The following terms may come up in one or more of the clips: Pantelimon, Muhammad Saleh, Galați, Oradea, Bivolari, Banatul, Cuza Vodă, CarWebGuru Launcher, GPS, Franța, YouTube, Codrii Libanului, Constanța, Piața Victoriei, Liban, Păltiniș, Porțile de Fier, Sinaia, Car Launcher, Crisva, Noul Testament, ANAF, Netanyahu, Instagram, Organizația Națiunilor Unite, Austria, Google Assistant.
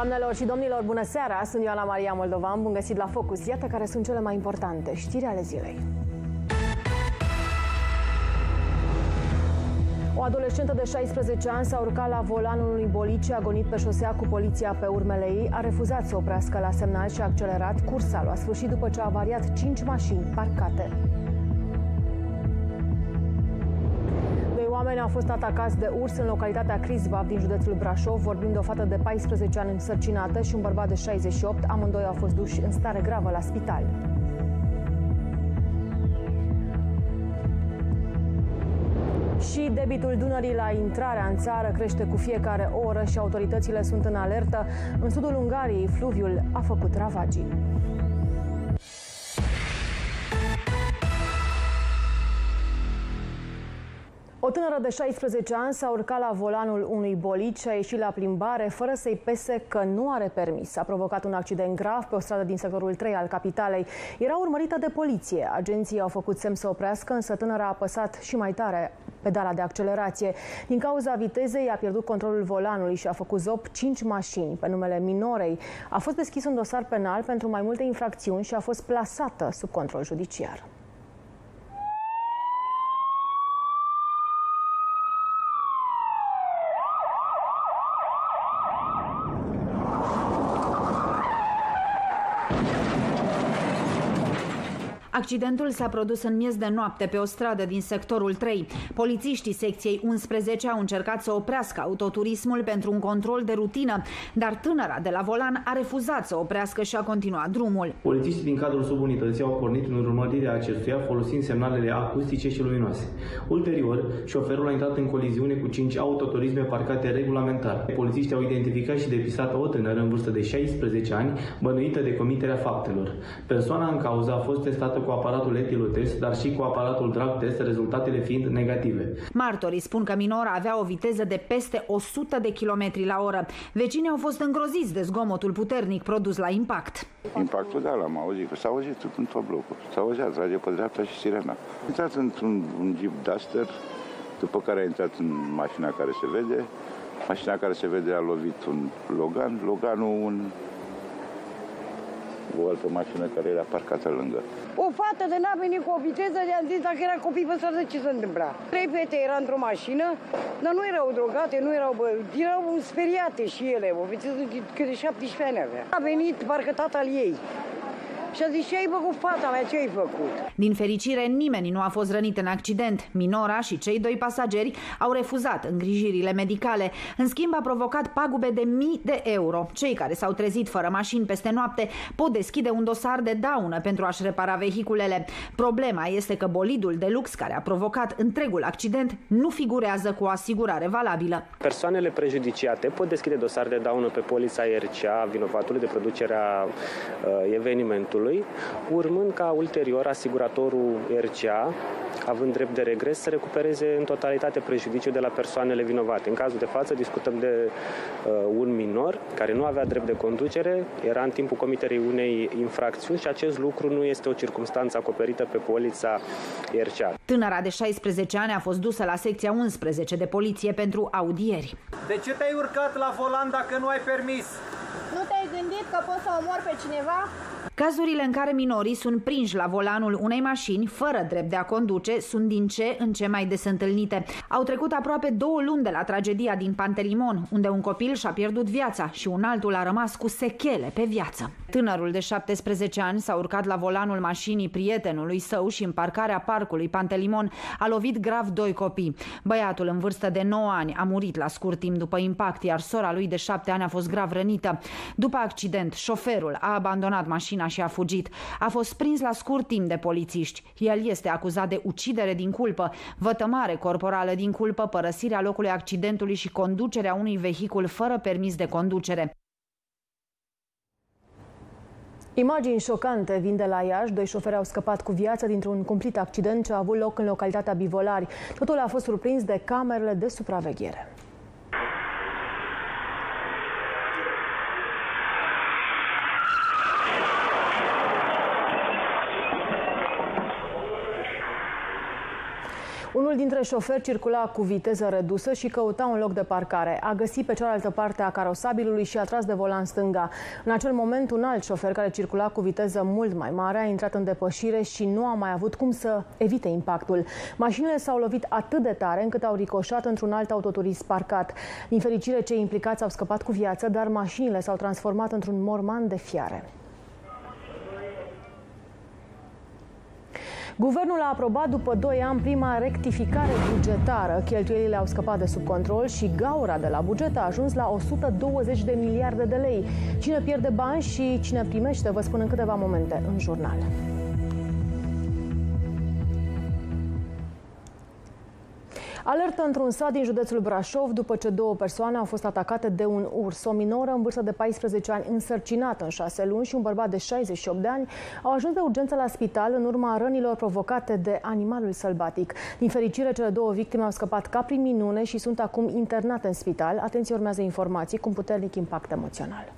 Doamnelor și domnilor, bună seara! Sunt Ioana Maria Moldovan, bun găsit la Focus. Iată care sunt cele mai importante știri ale zilei. O adolescentă de 16 ani s-a urcat la volanul unui bolici, a gonit pe șosea cu poliția pe urmele ei, a refuzat să oprească la semnal și a accelerat cursa, la sfârșit după ce a avariat 5 mașini parcate. Oamenii au fost atacați de urs în localitatea Crisva din județul Brașov, vorbim de o fată de 14 ani însărcinată și un bărbat de 68, amândoi au fost duși în stare gravă la spital. Și debitul Dunării la intrarea în țară crește cu fiecare oră și autoritățile sunt în alertă. În sudul Ungariei, fluviul a făcut ravagii. O tânără de 16 ani s-a urcat la volanul unui bolici și a ieșit la plimbare fără să-i pese că nu are permis. A provocat un accident grav pe o stradă din sectorul 3 al capitalei. Era urmărită de poliție. Agenții au făcut semn să oprească, însă tânăra a apăsat și mai tare pedala de accelerație. Din cauza vitezei a pierdut controlul volanului și a făcut zop 5 mașini pe numele minorei. A fost deschis un dosar penal pentru mai multe infracțiuni și a fost plasată sub control judiciar. Accidentul s-a produs în miez de noapte pe o stradă din sectorul 3. Polițiștii secției 11 au încercat să oprească autoturismul pentru un control de rutină, dar tânăra de la volan a refuzat să oprească și a continuat drumul. Polițiștii din cadrul subunității au pornit în urmărirea acestuia folosind semnalele acustice și luminoase. Ulterior, șoferul a intrat în coliziune cu 5 autoturisme parcate regulamentar. Polițiștii au identificat și depistat o tânără în vârstă de 16 ani, bănuită de comiterea faptelor. Persoana în cauză a fost testată cu aparatul etilotest, dar și cu aparatul drug test, rezultatele fiind negative. Martorii spun că minora avea o viteză de peste 100 de km la oră. Vecinii au fost îngroziți de zgomotul puternic produs la impact. Impactul, da, l-am auzit. S-a auzit în tot blocul. S-a auzit, trage pe dreapta și sirena. A intrat într-un Jeep Duster, după care a intrat în mașina care se vede. Mașina care se vede a lovit un Logan, Loganul o altă mașină care era parcată lângă. O fată de n-a venit cu o viteză, i-am zis dacă era copii pe stradă, ce se întâmpla? 3 fete era într-o mașină, dar nu erau drogate, nu erau, erau speriate și ele, o viteză de 17 ani avea. A venit parcă tatăl ei și a zis, ce ai făcut, fata mea, ce ai făcut? Din fericire, nimeni nu a fost rănit în accident. Minora și cei 2 pasageri au refuzat îngrijirile medicale. În schimb, a provocat pagube de mii de euro. Cei care s-au trezit fără mașini peste noapte pot deschide un dosar de daună pentru a-și repara vehiculele. Problema este că bolidul de lux care a provocat întregul accident nu figurează cu o asigurare valabilă. Persoanele prejudiciate pot deschide dosar de daună pe polița RCA vinovatului de producerea evenimentului, urmând ca ulterior asiguratorul RCA, având drept de regres, să recupereze în totalitate prejudiciul de la persoanele vinovate. În cazul de față discutăm de un minor care nu avea drept de conducere, era în timpul comiterii unei infracțiuni și acest lucru nu este o circumstanță acoperită pe polița RCA. Tânăra de 16 ani a fost dusă la secția 11 de poliție pentru audieri. De ce te-ai urcat la volan dacă nu ai permis? Nu te-ai gândit că poți să omori pe cineva? Cazurile în care minorii sunt prinși la volanul unei mașini fără drept de a conduce sunt din ce în ce mai des întâlnite. Au trecut aproape 2 luni de la tragedia din Pantelimon, unde un copil și-a pierdut viața și un altul a rămas cu sechele pe viață. Tânărul de 17 ani s-a urcat la volanul mașinii prietenului său și în parcarea parcului Pantelimon a lovit grav 2 copii. Băiatul în vârstă de 9 ani a murit la scurt timp după impact, iar sora lui de 7 ani a fost grav rănită. După accident, șoferul a abandonat mașina și a fugit. A fost prins la scurt timp de polițiști. El este acuzat de ucidere din culpă, vătămare corporală din culpă, părăsirea locului accidentului și conducerea unui vehicul fără permis de conducere. Imagini șocante vin de la Iași. 2 șoferi au scăpat cu viața dintr-un cumplit accident ce a avut loc în localitatea Bivolari. Totul a fost surprins de camerele de supraveghere. Unul dintre șoferi circula cu viteză redusă și căuta un loc de parcare. A găsit pe cealaltă parte a carosabilului și a tras de volan stânga. În acel moment, un alt șofer care circula cu viteză mult mai mare a intrat în depășire și nu a mai avut cum să evite impactul. Mașinile s-au lovit atât de tare încât au ricoșat într-un alt autoturism parcat. Din fericire, cei implicați au scăpat cu viață, dar mașinile s-au transformat într-un morman de fiare. Guvernul a aprobat după 2 ani prima rectificare bugetară. Cheltuielile au scăpat de sub control și gaura de la buget a ajuns la 120 de miliarde de lei. Cine pierde bani și cine primește, vă spun în câteva momente în jurnal. Alertă într-un sat din județul Brașov după ce două persoane au fost atacate de un urs. O minoră în vârstă de 14 ani însărcinată în 6 luni și un bărbat de 68 de ani au ajuns de urgență la spital în urma rănilor provocate de animalul sălbatic. Din fericire, cele două victime au scăpat ca prin minune și sunt acum internate în spital. Atenție, urmează informații cu un puternic impact emoțional.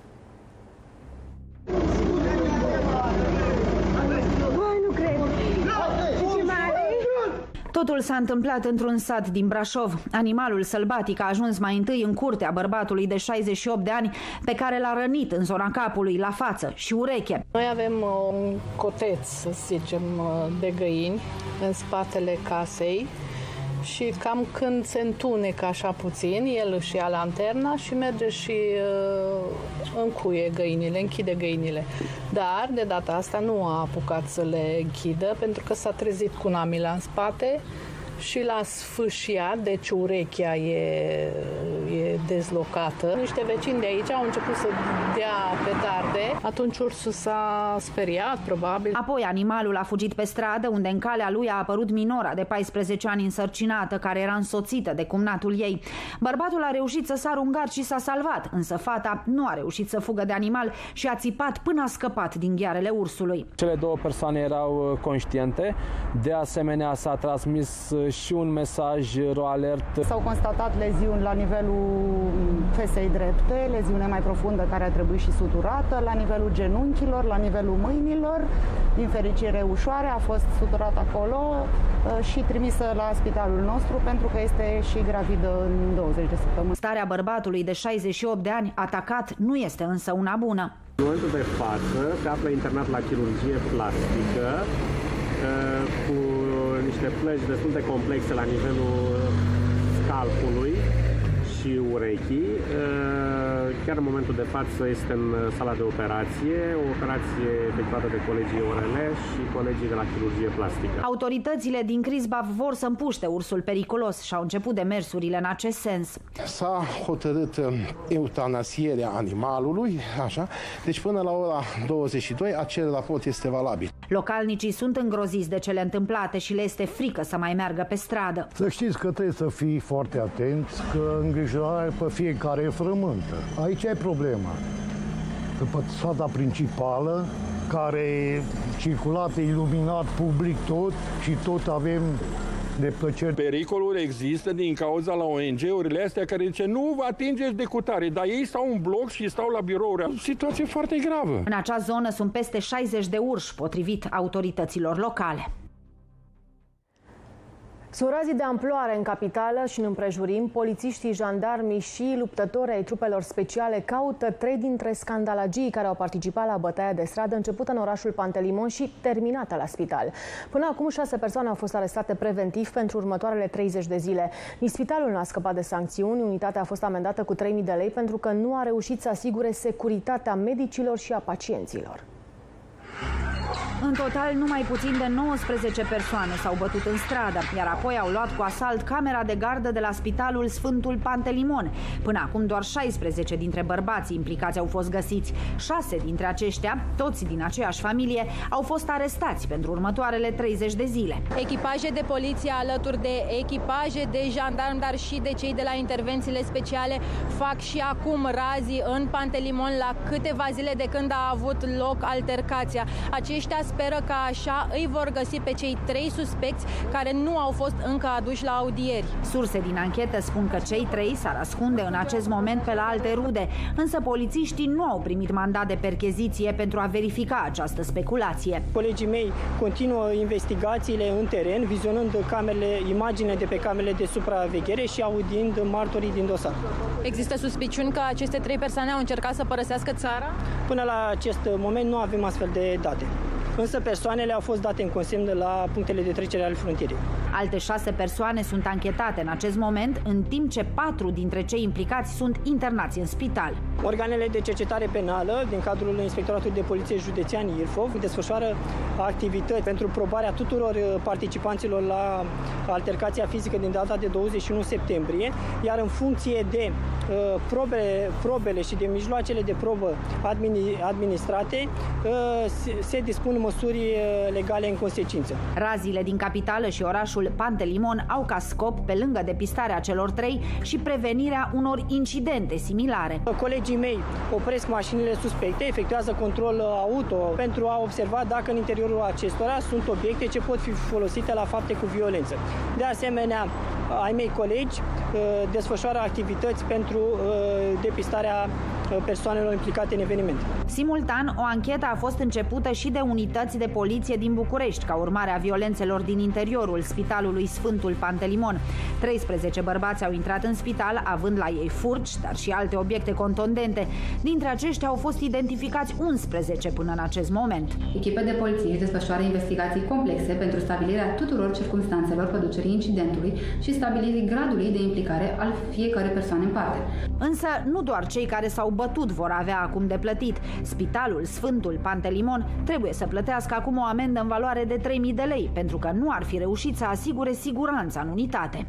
Totul s-a întâmplat într-un sat din Brașov. Animalul sălbatic a ajuns mai întâi în curtea bărbatului de 68 de ani, pe care l-a rănit în zona capului, la față și ureche. Noi avem un coteț, să zicem, de găini în spatele casei și cam când se întunecă așa puțin, el își ia lanterna și merge și încuie găinile, închide găinile. Dar de data asta nu a apucat să le închidă pentru că s-a trezit cu namila în spate și l-a sfâșiat, deci urechea e dezlocată. Niște vecini de aici au început să dea petarde, atunci ursul s-a speriat, probabil. Apoi animalul a fugit pe stradă, unde în calea lui a apărut minora de 14 ani însărcinată, care era însoțită de cumnatul ei. Bărbatul a reușit să sară un gard și s-a salvat, însă fata nu a reușit să fugă de animal și a țipat până a scăpat din ghearele ursului. Cele două persoane erau conștiente, de asemenea s-a transmis și un mesaj, o alertă. S-au constatat leziuni la nivelul fesei drepte, leziune mai profundă care a trebuit și suturată, la nivelul genunchilor, la nivelul mâinilor, din fericire ușoare, a fost suturată acolo și trimisă la spitalul nostru pentru că este și gravidă în 20 de săptămâni. Starea bărbatului de 68 de ani atacat nu este însă una bună. În momentul de față se află internat la chirurgie plastică cu niște plăci destul de complexe la nivelul scalpului și urechii. Chiar în momentul de față este în sala de operație, o operație efectuată de colegii ORL și colegii de la chirurgie plastică. Autoritățile din Crisva vor să împuște ursul periculos și au început demersurile în acest sens. S-a hotărât eutanasierea animalului, așa, deci până la ora 22 acel raport este valabil. Localnicii sunt îngroziți de cele întâmplate și le este frică să mai meargă pe stradă. Să știți că trebuie să fii foarte atenți, că îngrijorarea pe fiecare e frământă. Aici e problema. După strada principală, care e circulată, iluminat, public tot și tot avem de plăceri. Pericolul există din cauza la ONG-urile astea care zice nu vă atingeți de cutare, dar ei stau în bloc și stau la birouri. O situație foarte gravă. În acea zonă sunt peste 60 de urși, potrivit autorităților locale. Sunt razii de amploare în capitală și în împrejurim. Polițiștii, jandarmii și luptători ai trupelor speciale caută 3 dintre scandalagii care au participat la bătaia de stradă începută în orașul Pantelimon și terminată la spital. Până acum 6 persoane au fost arestate preventiv pentru următoarele 30 de zile. Nici spitalul nu a scăpat de sancțiuni. Unitatea a fost amendată cu 3.000 de lei pentru că nu a reușit să asigure securitatea medicilor și a pacienților. În total, numai puțin de 19 persoane s-au bătut în stradă, iar apoi au luat cu asalt camera de gardă de la spitalul Sfântul Pantelimon. Până acum, doar 16 dintre bărbații implicați au fost găsiți. 6 dintre aceștia, toți din aceeași familie, au fost arestați pentru următoarele 30 de zile. Echipaje de poliție alături de echipaje de jandarmi, dar și de cei de la intervențiile speciale fac și acum razii în Pantelimon la câteva zile de când a avut loc altercația. Aceștia speră că așa îi vor găsi pe cei 3 suspecți care nu au fost încă aduși la audieri. Surse din anchetă spun că cei 3 s-ar ascunde în acest moment pe la alte rude, însă polițiștii nu au primit mandat de percheziție pentru a verifica această speculație. Colegii mei continuă investigațiile în teren, vizionând camerele, imagine de pe camerele de supraveghere și audind martorii din dosar. Există suspiciuni că aceste 3 persoane au încercat să părăsească țara? Până la acest moment nu avem astfel de date. Însă persoanele au fost date în consemn la punctele de trecere ale frontierei. Alte 6 persoane sunt anchetate în acest moment, în timp ce 4 dintre cei implicați sunt internați în spital. Organele de cercetare penală din cadrul Inspectoratului de Poliție Județean Ilfov desfășoară activități pentru probarea tuturor participanților la altercația fizică din data de 21 septembrie, iar în funcție de probele și de mijloacele de probă administrate se dispun măsuri legale în consecință. Razile din capitală și orașul Pantelimon au ca scop, pe lângă depistarea celor 3, și prevenirea unor incidente similare. Colegii mei opresc mașinile suspecte, efectuează control auto pentru a observa dacă în interiorul acestora sunt obiecte ce pot fi folosite la fapte cu violență. De asemenea, ai mei colegi desfășoară activități pentru depistarea persoanelor implicate în eveniment. Simultan, o anchetă a fost începută și de unități de poliție din București, ca urmare a violențelor din interiorul Spitalului Sfântul Pantelimon. 13 bărbați au intrat în spital, având la ei furci, dar și alte obiecte contundente. Dintre aceștia au fost identificați 11 până în acest moment. Echipe de poliție desfășoară investigații complexe pentru stabilirea tuturor circumstanțelor producerii incidentului și stabilirii gradului de implicare al fiecărei persoane în parte. Însă, nu doar cei care s-au bătut vor avea acum de plătit. Spitalul Sfântul Pantelimon trebuie să plătească acum o amendă în valoare de 3.000 de lei, pentru că nu ar fi reușit să asigure siguranța în unitate.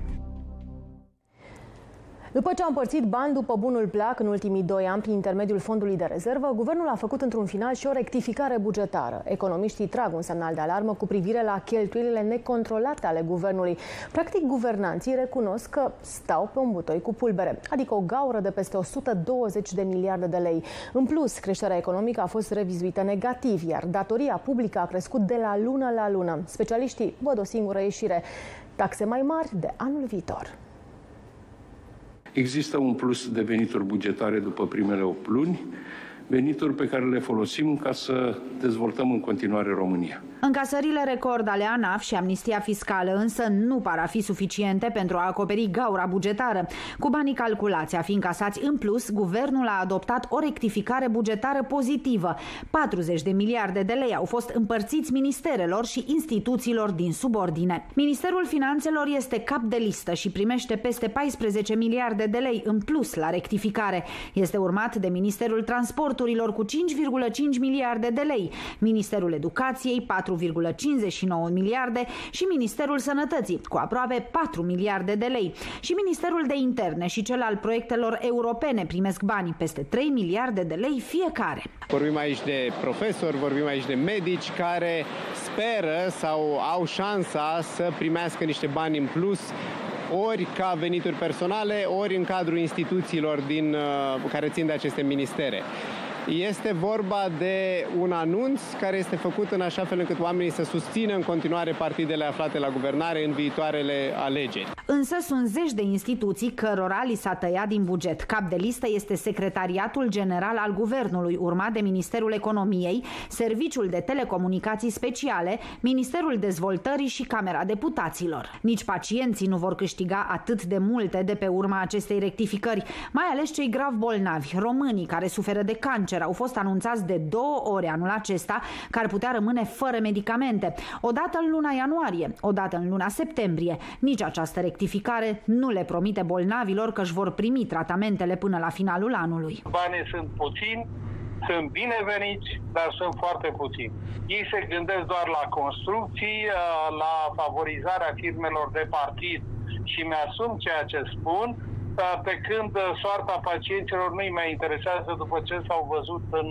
După ce a împărțit bani după bunul plac în ultimii 2 ani prin intermediul fondului de rezervă, guvernul a făcut într-un final și o rectificare bugetară. Economiștii trag un semnal de alarmă cu privire la cheltuielile necontrolate ale guvernului. Practic, guvernanții recunosc că stau pe un butoi cu pulbere, adică o gaură de peste 120 de miliarde de lei. În plus, creșterea economică a fost revizuită negativ, iar datoria publică a crescut de la lună la lună. Specialiștii văd o singură ieșire: taxe mai mari de anul viitor. Există un plus de venituri bugetare după primele 8 luni, venituri pe care le folosim ca să dezvoltăm în continuare România. Încasările record ale ANAF și amnistia fiscală însă nu par a fi suficiente pentru a acoperi gaura bugetară. Cu banii calculați a fi încasați în plus, guvernul a adoptat o rectificare bugetară pozitivă. 40 de miliarde de lei au fost împărțiți ministerelor și instituțiilor din subordine. Ministerul Finanțelor este cap de listă și primește peste 14 miliarde de lei în plus la rectificare. Este urmat de Ministerul Transporturilor cu 5,5 miliarde de lei, Ministerul Educației 4,59 miliarde și Ministerul Sănătății, cu aproape 4 miliarde de lei. Și Ministerul de Interne și cel al proiectelor europene primesc banii, peste 3 miliarde de lei fiecare. Vorbim aici de profesori, vorbim aici de medici care speră sau au șansa să primească niște bani în plus, ori ca venituri personale, ori în cadrul instituțiilor care țin de aceste ministere. Este vorba de un anunț care este făcut în așa fel încât oamenii să susțină în continuare partidele aflate la guvernare în viitoarele alegeri. Însă sunt zeci de instituții cărora li s-a tăiat din buget. Cap de listă este Secretariatul General al Guvernului, urmat de Ministerul Economiei, Serviciul de Telecomunicații Speciale, Ministerul Dezvoltării și Camera Deputaților. Nici pacienții nu vor câștiga atât de multe de pe urma acestei rectificări, mai ales cei grav bolnavi, românii care suferă de cancer, au fost anunțați de 2 ori anul acesta că ar putea rămâne fără medicamente. Odată în luna ianuarie, odată în luna septembrie. Nici această rectificare nu le promite bolnavilor că își vor primi tratamentele până la finalul anului. Banii sunt puțini, sunt bineveniți, dar sunt foarte puțini. Ei se gândesc doar la construcții, la favorizarea firmelor de partid și mi-asum ceea ce spun, pe când soarta pacienților nu-i mai interesează după ce s-au văzut în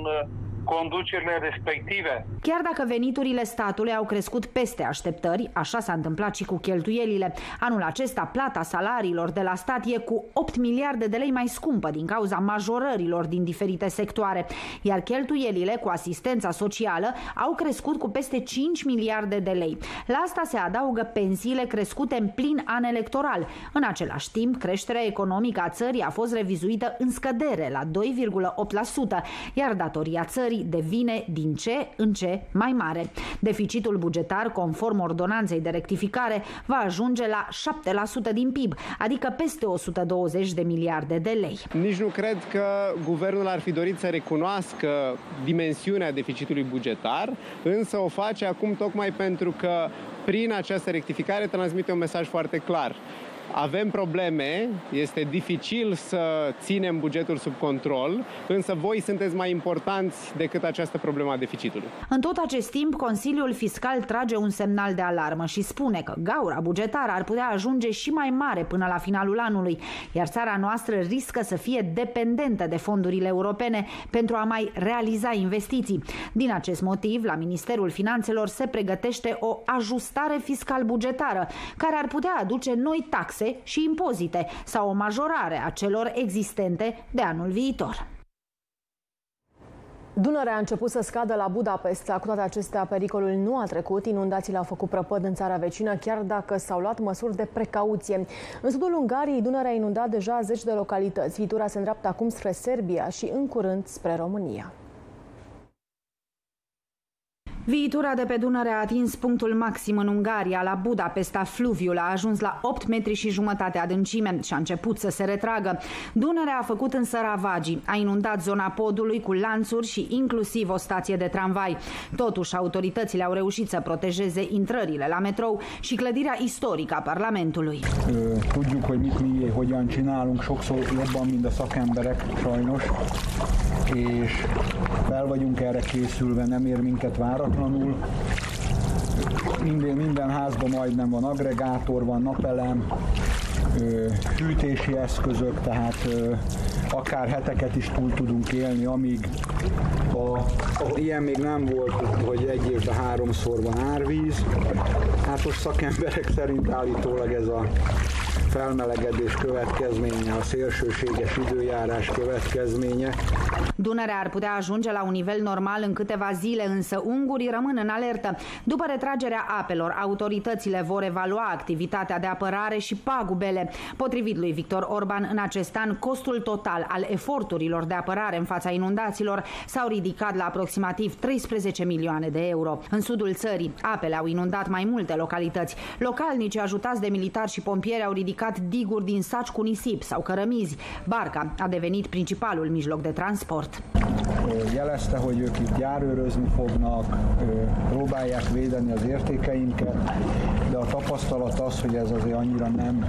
conducerile respective. Chiar dacă veniturile statului au crescut peste așteptări, așa s-a întâmplat și cu cheltuielile. Anul acesta, plata salariilor de la stat e cu 8 miliarde de lei mai scumpă din cauza majorărilor din diferite sectoare, iar cheltuielile cu asistența socială au crescut cu peste 5 miliarde de lei. La asta se adaugă pensiile crescute în plin an electoral. În același timp, creșterea economică a țării a fost revizuită în scădere la 2,8%, iar datoria țării devine din ce în ce mai mare. Deficitul bugetar, conform ordonanței de rectificare, va ajunge la 7% din PIB, adică peste 120 de miliarde de lei. Nici nu cred că guvernul ar fi dorit să recunoască dimensiunea deficitului bugetar, însă o face acum tocmai pentru că prin această rectificare transmite un mesaj foarte clar. Avem probleme, este dificil să ținem bugetul sub control, însă voi sunteți mai importanți decât această problemă a deficitului. În tot acest timp, Consiliul Fiscal trage un semnal de alarmă și spune că gaura bugetară ar putea ajunge și mai mare până la finalul anului, iar țara noastră riscă să fie dependentă de fondurile europene pentru a mai realiza investiții. Din acest motiv, la Ministerul Finanțelor se pregătește o ajustare fiscal-bugetară, care ar putea aduce noi taxe și impozite sau o majorare a celor existente de anul viitor. Dunărea a început să scadă la Budapesta. Cu toate acestea, pericolul nu a trecut. Inundațiile au făcut prăpăd în țara vecină, chiar dacă s-au luat măsuri de precauție. În sudul Ungariei, Dunărea a inundat deja 10 de localități. Viitura se îndreaptă acum spre Serbia și în curând spre România. Viitura de pe Dunăre a atins punctul maxim în Ungaria. La Budapesta, fluviul a ajuns la 8,5 metri adâncime și a început să se retragă. Dunărea a făcut însă ravagii. A inundat zona podului cu lanțuri și inclusiv o stație de tramvai. Totuși, autoritățile au reușit să protejeze intrările la metrou și clădirea istorică a Parlamentului. Tudjuk, hogy mit mi hogyan csinálunk, sokszor jobban, mint a szakemberek, sajnos, és fel vagyunk erre készülve, nem ér minket várat. Minden házban majdnem van agregátor, van napelem, hűtési eszközök, tehát akár heteket is túl tudunk élni, amíg ilyen még nem volt, hogy egy évben háromszor van árvíz. Hát most szakemberek szerint állítólag ez a felmelegedés következménye, a szélsőséges időjárás következménye. Dunărea ar putea ajunge la un nivel normal în câteva zile, însă ungurii rămân în alertă. După retragerea apelor, autoritățile vor evalua activitatea de apărare și pagubele. Potrivit lui Victor Orban, în acest an, costul total al eforturilor de apărare în fața inundațiilor s-au ridicat la aproximativ 13 milioane de euro. În sudul țării, apele au inundat mai multe localități. Localnicii ajutați de militari și pompieri au ridicat diguri din saci cu nisip sau cărămizi. Barca a devenit principalul mijloc de transport. Jelezte, hogy ők itt járőrözni fognak, próbálják védeni az értékeinket, de a tapasztalat az, hogy ez azért annyira nem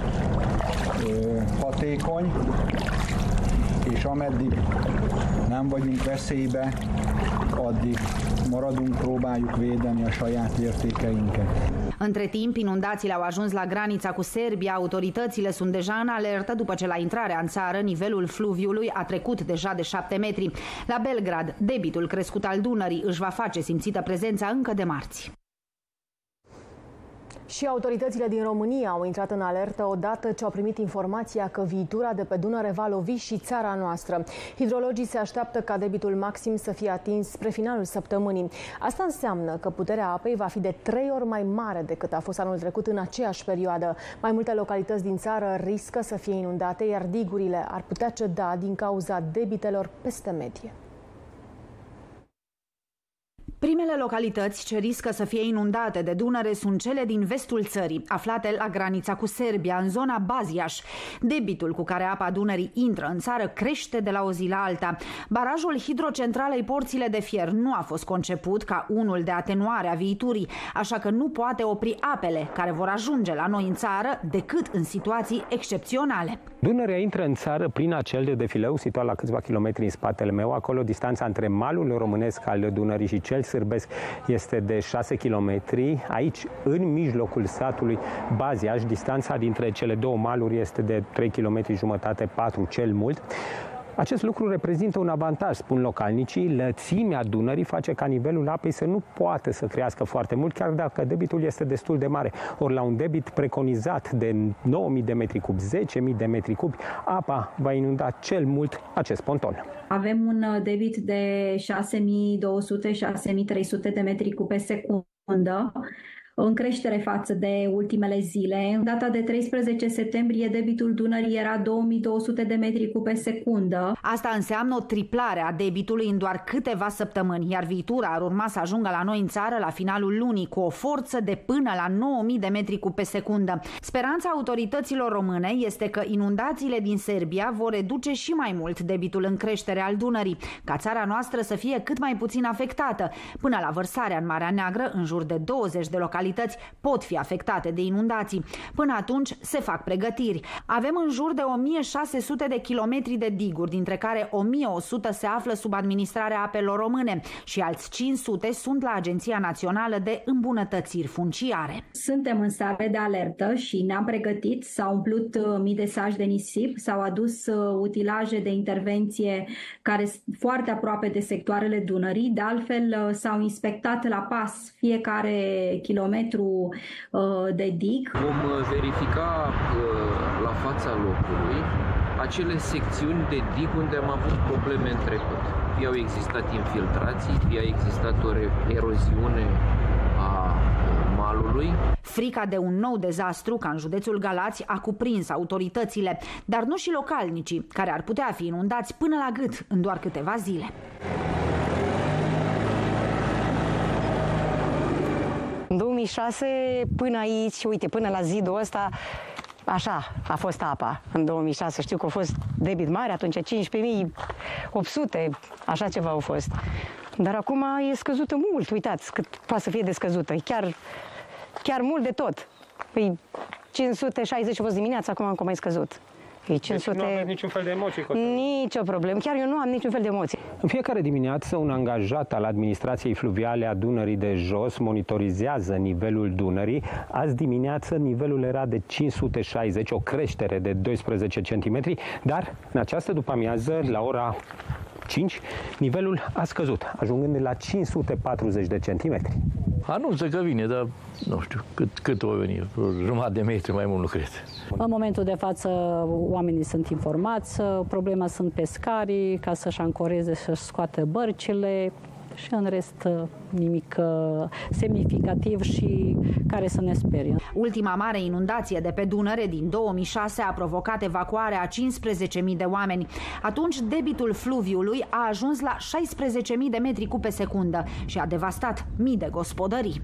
hatékony, és ameddig nem vagyunk veszélybe, addig maradunk, próbáljuk védeni a saját értékeinket. Între timp, inundațiile au ajuns la granița cu Serbia, autoritățile sunt deja în alertă după ce la intrarea în țară nivelul fluviului a trecut deja de 7 metri. La Belgrad, debitul crescut al Dunării își va face simțită prezența încă de marți. Și autoritățile din România au intrat în alertă odată ce au primit informația că viitura de pe Dunăre va lovi și țara noastră. Hidrologii se așteaptă ca debitul maxim să fie atins spre finalul săptămânii. Asta înseamnă că puterea apei va fi de 3 ori mai mare decât a fost anul trecut în aceeași perioadă. Mai multe localități din țară riscă să fie inundate, iar digurile ar putea ceda din cauza debitelor peste medie. Primele localități ce riscă să fie inundate de Dunăre sunt cele din vestul țării, aflate la granița cu Serbia, în zona Baziaș. Debitul cu care apa Dunării intră în țară crește de la o zi la alta. Barajul hidrocentralei Porțile de Fier nu a fost conceput ca unul de atenuare a viiturii, așa că nu poate opri apele care vor ajunge la noi în țară decât în situații excepționale. Dunărea intră în țară prin acel de defileu situat la câțiva kilometri în spatele meu. Acolo distanța între malul românesc al Dunării și cel sârbesc este de 6 km. Aici, în mijlocul satului Baziaș, distanța dintre cele două maluri este de 3,5 km, 4 cel mult. Acest lucru reprezintă un avantaj, spun localnicii. Lățimea Dunării face ca nivelul apei să nu poată să crească foarte mult, chiar dacă debitul este destul de mare. Ori la un debit preconizat de 9.000 de metri cubi, 10.000 de metri cubi, apa va inunda cel mult acest ponton. Avem un debit de 6.200-6.300 de metri cubi pe secundă, în creștere față de ultimele zile. În data de 13 septembrie, debitul Dunării era 2200 de metri cubi pe secundă. Asta înseamnă o triplare a debitului în doar câteva săptămâni, iar viitura ar urma să ajungă la noi în țară la finalul lunii, cu o forță de până la 9000 de metri cubi pe secundă. Speranța autorităților române este că inundațiile din Serbia vor reduce și mai mult debitul în creștere al Dunării, ca țara noastră să fie cât mai puțin afectată. Până la vărsarea în Marea Neagră, în jur de 20 de localități pot fi afectate de inundații. Până atunci se fac pregătiri. Avem în jur de 1600 de kilometri de diguri, dintre care 1100 se află sub administrarea Apelor Române și alți 500 sunt la Agenția Națională de Îmbunătățiri Funciare. Suntem în stare de alertă și ne-am pregătit, s-au umplut mii de saci de nisip, s-au adus utilaje de intervenție care sunt foarte aproape de sectoarele Dunării, de altfel s-au inspectat la pas fiecare kilometru de dig. Vom verifica la fața locului acele secțiuni de dig unde am avut probleme în trecut. Fie au existat infiltrații, fie a existat o eroziune a malului. Frica de un nou dezastru, ca în județul Galați, a cuprins autoritățile, dar nu și localnicii, care ar putea fi inundați până la gât în doar câteva zile. În 2006 până aici, uite, până la zidul ăsta, așa a fost apa. În 2006 știu că a fost debit mare, atunci 15.800, așa ceva au fost. Dar acum e scăzută mult, uitați cât poate să fie de scăzută, e chiar mult de tot. Păi 560 a fost dimineața, acum încă mai scăzut. Deci nu avem niciun fel de emoții. Nicio problemă. Chiar eu nu am niciun fel de emoții. În fiecare dimineață, un angajat al administrației fluviale a Dunării de Jos monitorizează nivelul Dunării. Azi dimineață nivelul era de 560, o creștere de 12 cm, dar în această după-amiază, la ora 5, nivelul a scăzut, ajungând la 540 de centimetri. Anunță că vine, dar nu știu cât o veni, jumătate de metri mai mult nu cred. În momentul de față oamenii sunt informați, problema sunt pescarii ca să-și ancoreze, să-și scoată bărcile și în rest nimic semnificativ și care să ne sperie. Ultima mare inundație de pe Dunăre din 2006 a provocat evacuarea a 15.000 de oameni. Atunci debitul fluviului a ajuns la 16.000 de metri cubi pe secundă și a devastat mii de gospodării.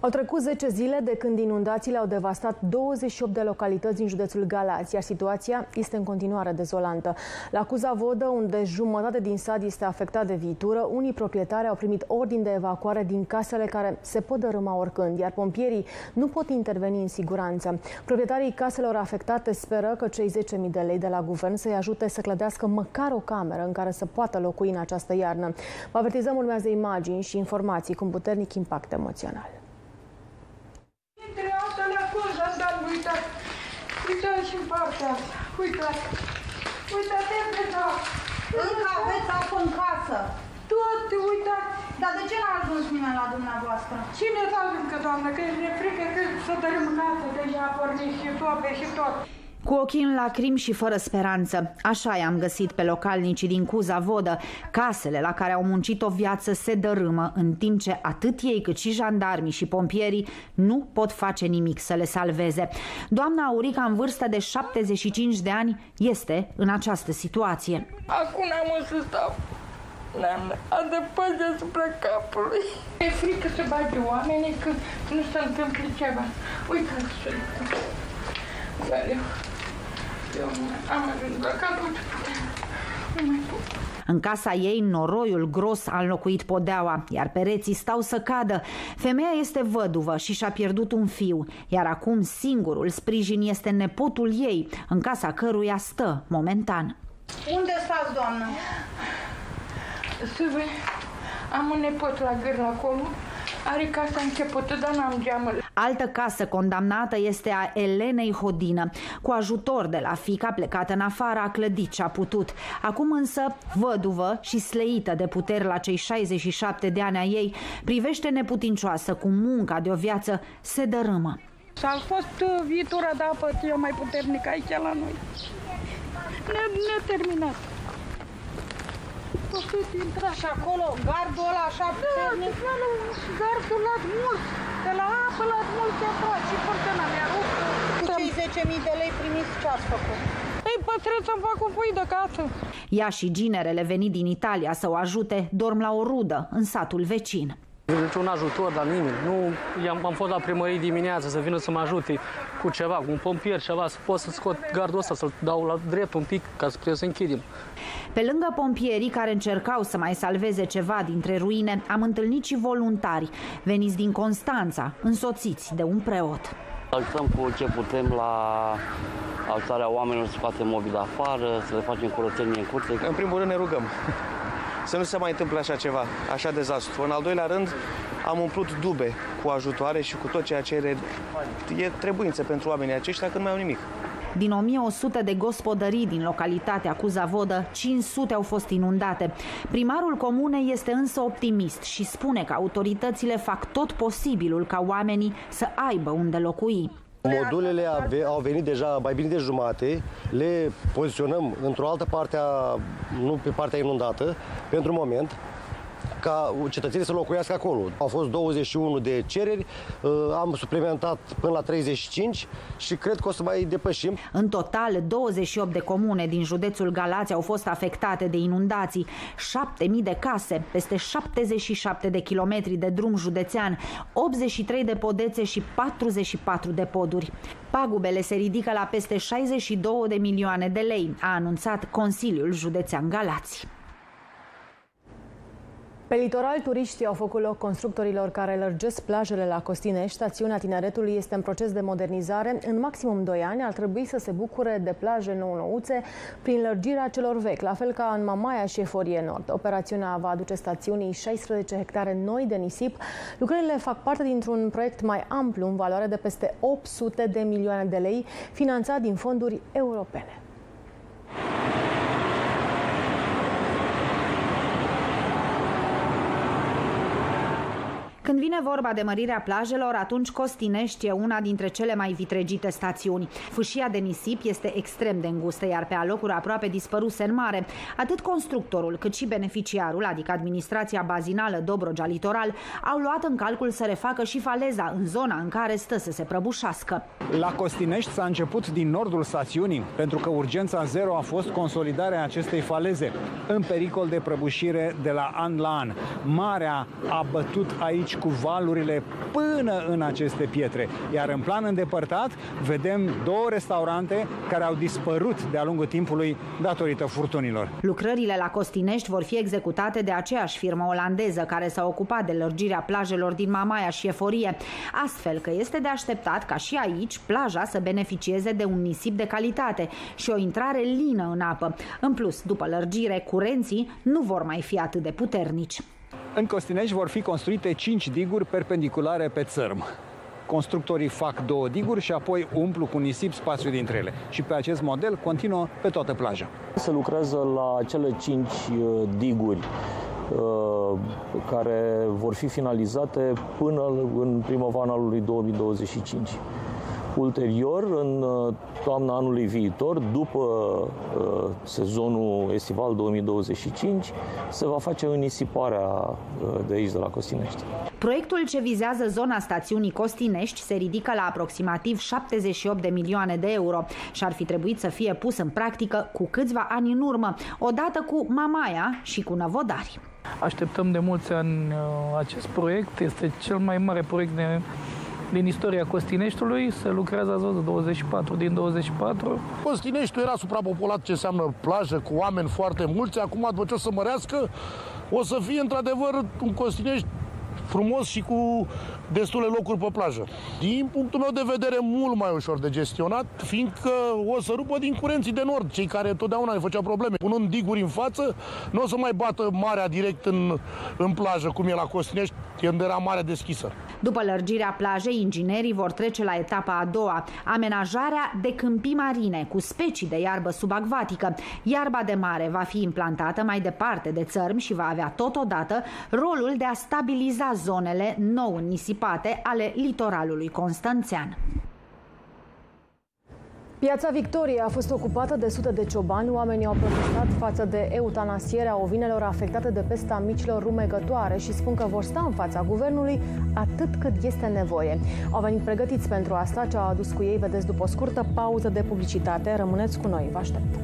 Au trecut 10 zile de când inundațiile au devastat 28 de localități din județul Galați, iar situația este în continuare dezolantă. La Cuza Vodă, unde jumătate din sat este afectat de viitură, unii proprietari au primit ordini de evacuare din casele care se pot dărâma oricând, iar pompierii nu pot interveni în siguranță. Proprietarii caselor afectate speră că cei 10.000 de lei de la guvern să-i ajute să clădească măcar o cameră în care să poată locui în această iarnă. Vă avertizăm, urmează imagini și informații cu un puternic impact emoțional. Uitați în partea asta, uitați, uitați-te pe jos. Încă aveți apă în casă. Toate, uitați. Dar de ce n-a ajuns nimeni la dumneavoastră? Cine s-a ajuns, doamnă, că e frică că s-a dărâmat casă, deja a pornit și toate și tot. Cu ochii în lacrimi și fără speranță, așa i-am găsit pe localnicii din Cuza Vodă. Casele la care au muncit o viață se dărâmă, în timp ce atât ei cât și jandarmii și pompierii nu pot face nimic să le salveze. Doamna Aurica, în vârstă de 75 de ani, este în această situație. Acum am să stau. Adăpăzi deasupra capului. E frică să bage oamenii când nu se întâmplă ceva. Uitați-vă. În casa ei, noroiul gros a înlocuit podeaua, iar pereții stau să cadă. Femeia este văduvă și și-a pierdut un fiu, iar acum singurul sprijin este nepotul ei, în casa căruia stă momentan. Unde stați, doamnă? Am un nepot la gârlă acolo. Are casa începută, dar n-am geamul. Altă casă condamnată este a Elenei Hodină. Cu ajutor de la fiica plecată în afară, a clădit ce a putut. Acum însă, văduvă și sleită de puteri la cei 67 de ani a ei, privește neputincioasă cum munca de o viață se dărâmă. S-a fost viitura de apă, eu mai puternic aici la noi. Ne-a terminat. Poți intra și acolo, gardul ăla așa puternic. Da, gardul l-a mult, de la apă l-a mult de aproape și furtuna mi-a rupt. Cu cei 10.000 de lei primiți ce ați făcut? Ei, păstrez să-mi fac un pui de casă. Ea și ginerele venit din Italia să o ajute dorm la o rudă în satul vecin. Niciun ajutor, dar nimeni. Am fost la primărie dimineața să vină să mă ajute cu ceva, cu un pompier, ceva, să pot să scot gardul ăsta, să-l dau la drept un pic, ca să putem să închidem. Pe lângă pompierii care încercau să mai salveze ceva dintre ruine, am întâlnit și voluntari, veniți din Constanța, însoțiți de un preot. Ajutăm cu ce putem la ajutarea oamenilor, să facem mobil afară, să le facem curățenie în curte. În primul rând ne rugăm să nu se mai întâmple așa ceva, așa dezastru. În al doilea rând, am umplut dube cu ajutoare și cu tot ceea ce e trebuință pentru oamenii aceștia, când mai au nimic. Din 1100 de gospodării din localitatea Cuza Vodă, 500 au fost inundate. Primarul comunei este însă optimist și spune că autoritățile fac tot posibilul ca oamenii să aibă unde locui. Modulele au venit deja mai bine de jumate, le poziționăm într-o altă parte, nu pe partea inundată, pentru moment, ca cetățenii să locuiască acolo. Au fost 21 de cereri, am suplimentat până la 35 și cred că o să mai depășim. În total, 28 de comune din județul Galați au fost afectate de inundații, 7.000 de case, peste 77 de kilometri de drum județean, 83 de podețe și 44 de poduri. Pagubele se ridică la peste 62 de milioane de lei, a anunțat Consiliul Județean Galați. Pe litoral, turiștii au făcut loc constructorilor care lărgesc plajele la Costinești. Stațiunea Tineretului este în proces de modernizare. În maximum 2 ani ar trebui să se bucure de plaje nou-nouțe prin lărgirea celor vechi, la fel ca în Mamaia și Eforie Nord. Operațiunea va aduce stațiunii 16 hectare noi de nisip. Lucrările fac parte dintr-un proiect mai amplu, în valoare de peste 800 de milioane de lei, finanțat din fonduri europene. Când vine vorba de mărirea plajelor, atunci Costinești e una dintre cele mai vitregite stațiuni. Fâșia de nisip este extrem de îngustă, iar pe alocuri aproape dispăruse în mare. Atât constructorul cât și beneficiarul, adică administrația bazinală Dobrogea Litoral, au luat în calcul să refacă și faleza în zona în care stă să se prăbușească. La Costinești s-a început din nordul stațiunii, pentru că urgența zero a fost consolidarea acestei faleze, în pericol de prăbușire de la an la an. Marea a bătut aici cu valurile până în aceste pietre. Iar în plan îndepărtat vedem 2 restaurante care au dispărut de-a lungul timpului datorită furtunilor. Lucrările la Costinești vor fi executate de aceeași firmă olandeză care s-a ocupat de lărgirea plajelor din Mamaia și Eforie, astfel că este de așteptat ca și aici plaja să beneficieze de un nisip de calitate și o intrare lină în apă. În plus, după lărgire, curenții nu vor mai fi atât de puternici. În Costinești vor fi construite 5 diguri perpendiculare pe țărm. Constructorii fac 2 diguri și apoi umplu cu nisip spațiul dintre ele. Și pe acest model continuă pe toată plaja. Se lucrează la cele 5 diguri care vor fi finalizate până în primăvara anului 2025. Ulterior, în toamna anului viitor, după sezonul estival 2025, se va face înisiparea de aici, de la Costinești. Proiectul ce vizează zona stațiunii Costinești se ridică la aproximativ 78 de milioane de euro și ar fi trebuit să fie pus în practică cu câțiva ani în urmă, odată cu Mamaia și cu Năvodari. Așteptăm de mulți ani acest proiect, este cel mai mare proiect din istoria Costineștiului. Se lucrează azi 24 din 24. Costineștiul era suprapopulat, ce înseamnă plajă, cu oameni foarte mulți. Acum, după ce o să mărească, o să fie într-adevăr un Costinești frumos și cu destule locuri pe plajă. Din punctul meu de vedere, mult mai ușor de gestionat, fiindcă o să rupă din curenții de nord, cei care totdeauna le făceau probleme. Punând diguri în față, nu o să mai bată marea direct în plajă, cum e la Costinești. când era mare deschisă. După lărgirea plajei, inginerii vor trece la etapa a doua, amenajarea de câmpii marine cu specii de iarbă subacvatică. Iarba de mare va fi implantată mai departe de țărm și va avea totodată rolul de a stabiliza zonele nou nisipate ale litoralului constanțean. Piața Victoriei a fost ocupată de sute de ciobani. Oamenii au protestat față de eutanasierea ovinelor afectate de pesta micilor rumegătoare și spun că vor sta în fața guvernului atât cât este nevoie. Au venit pregătiți pentru asta, ce au adus cu ei vedeți după o scurtă pauză de publicitate. Rămâneți cu noi, vă aștept!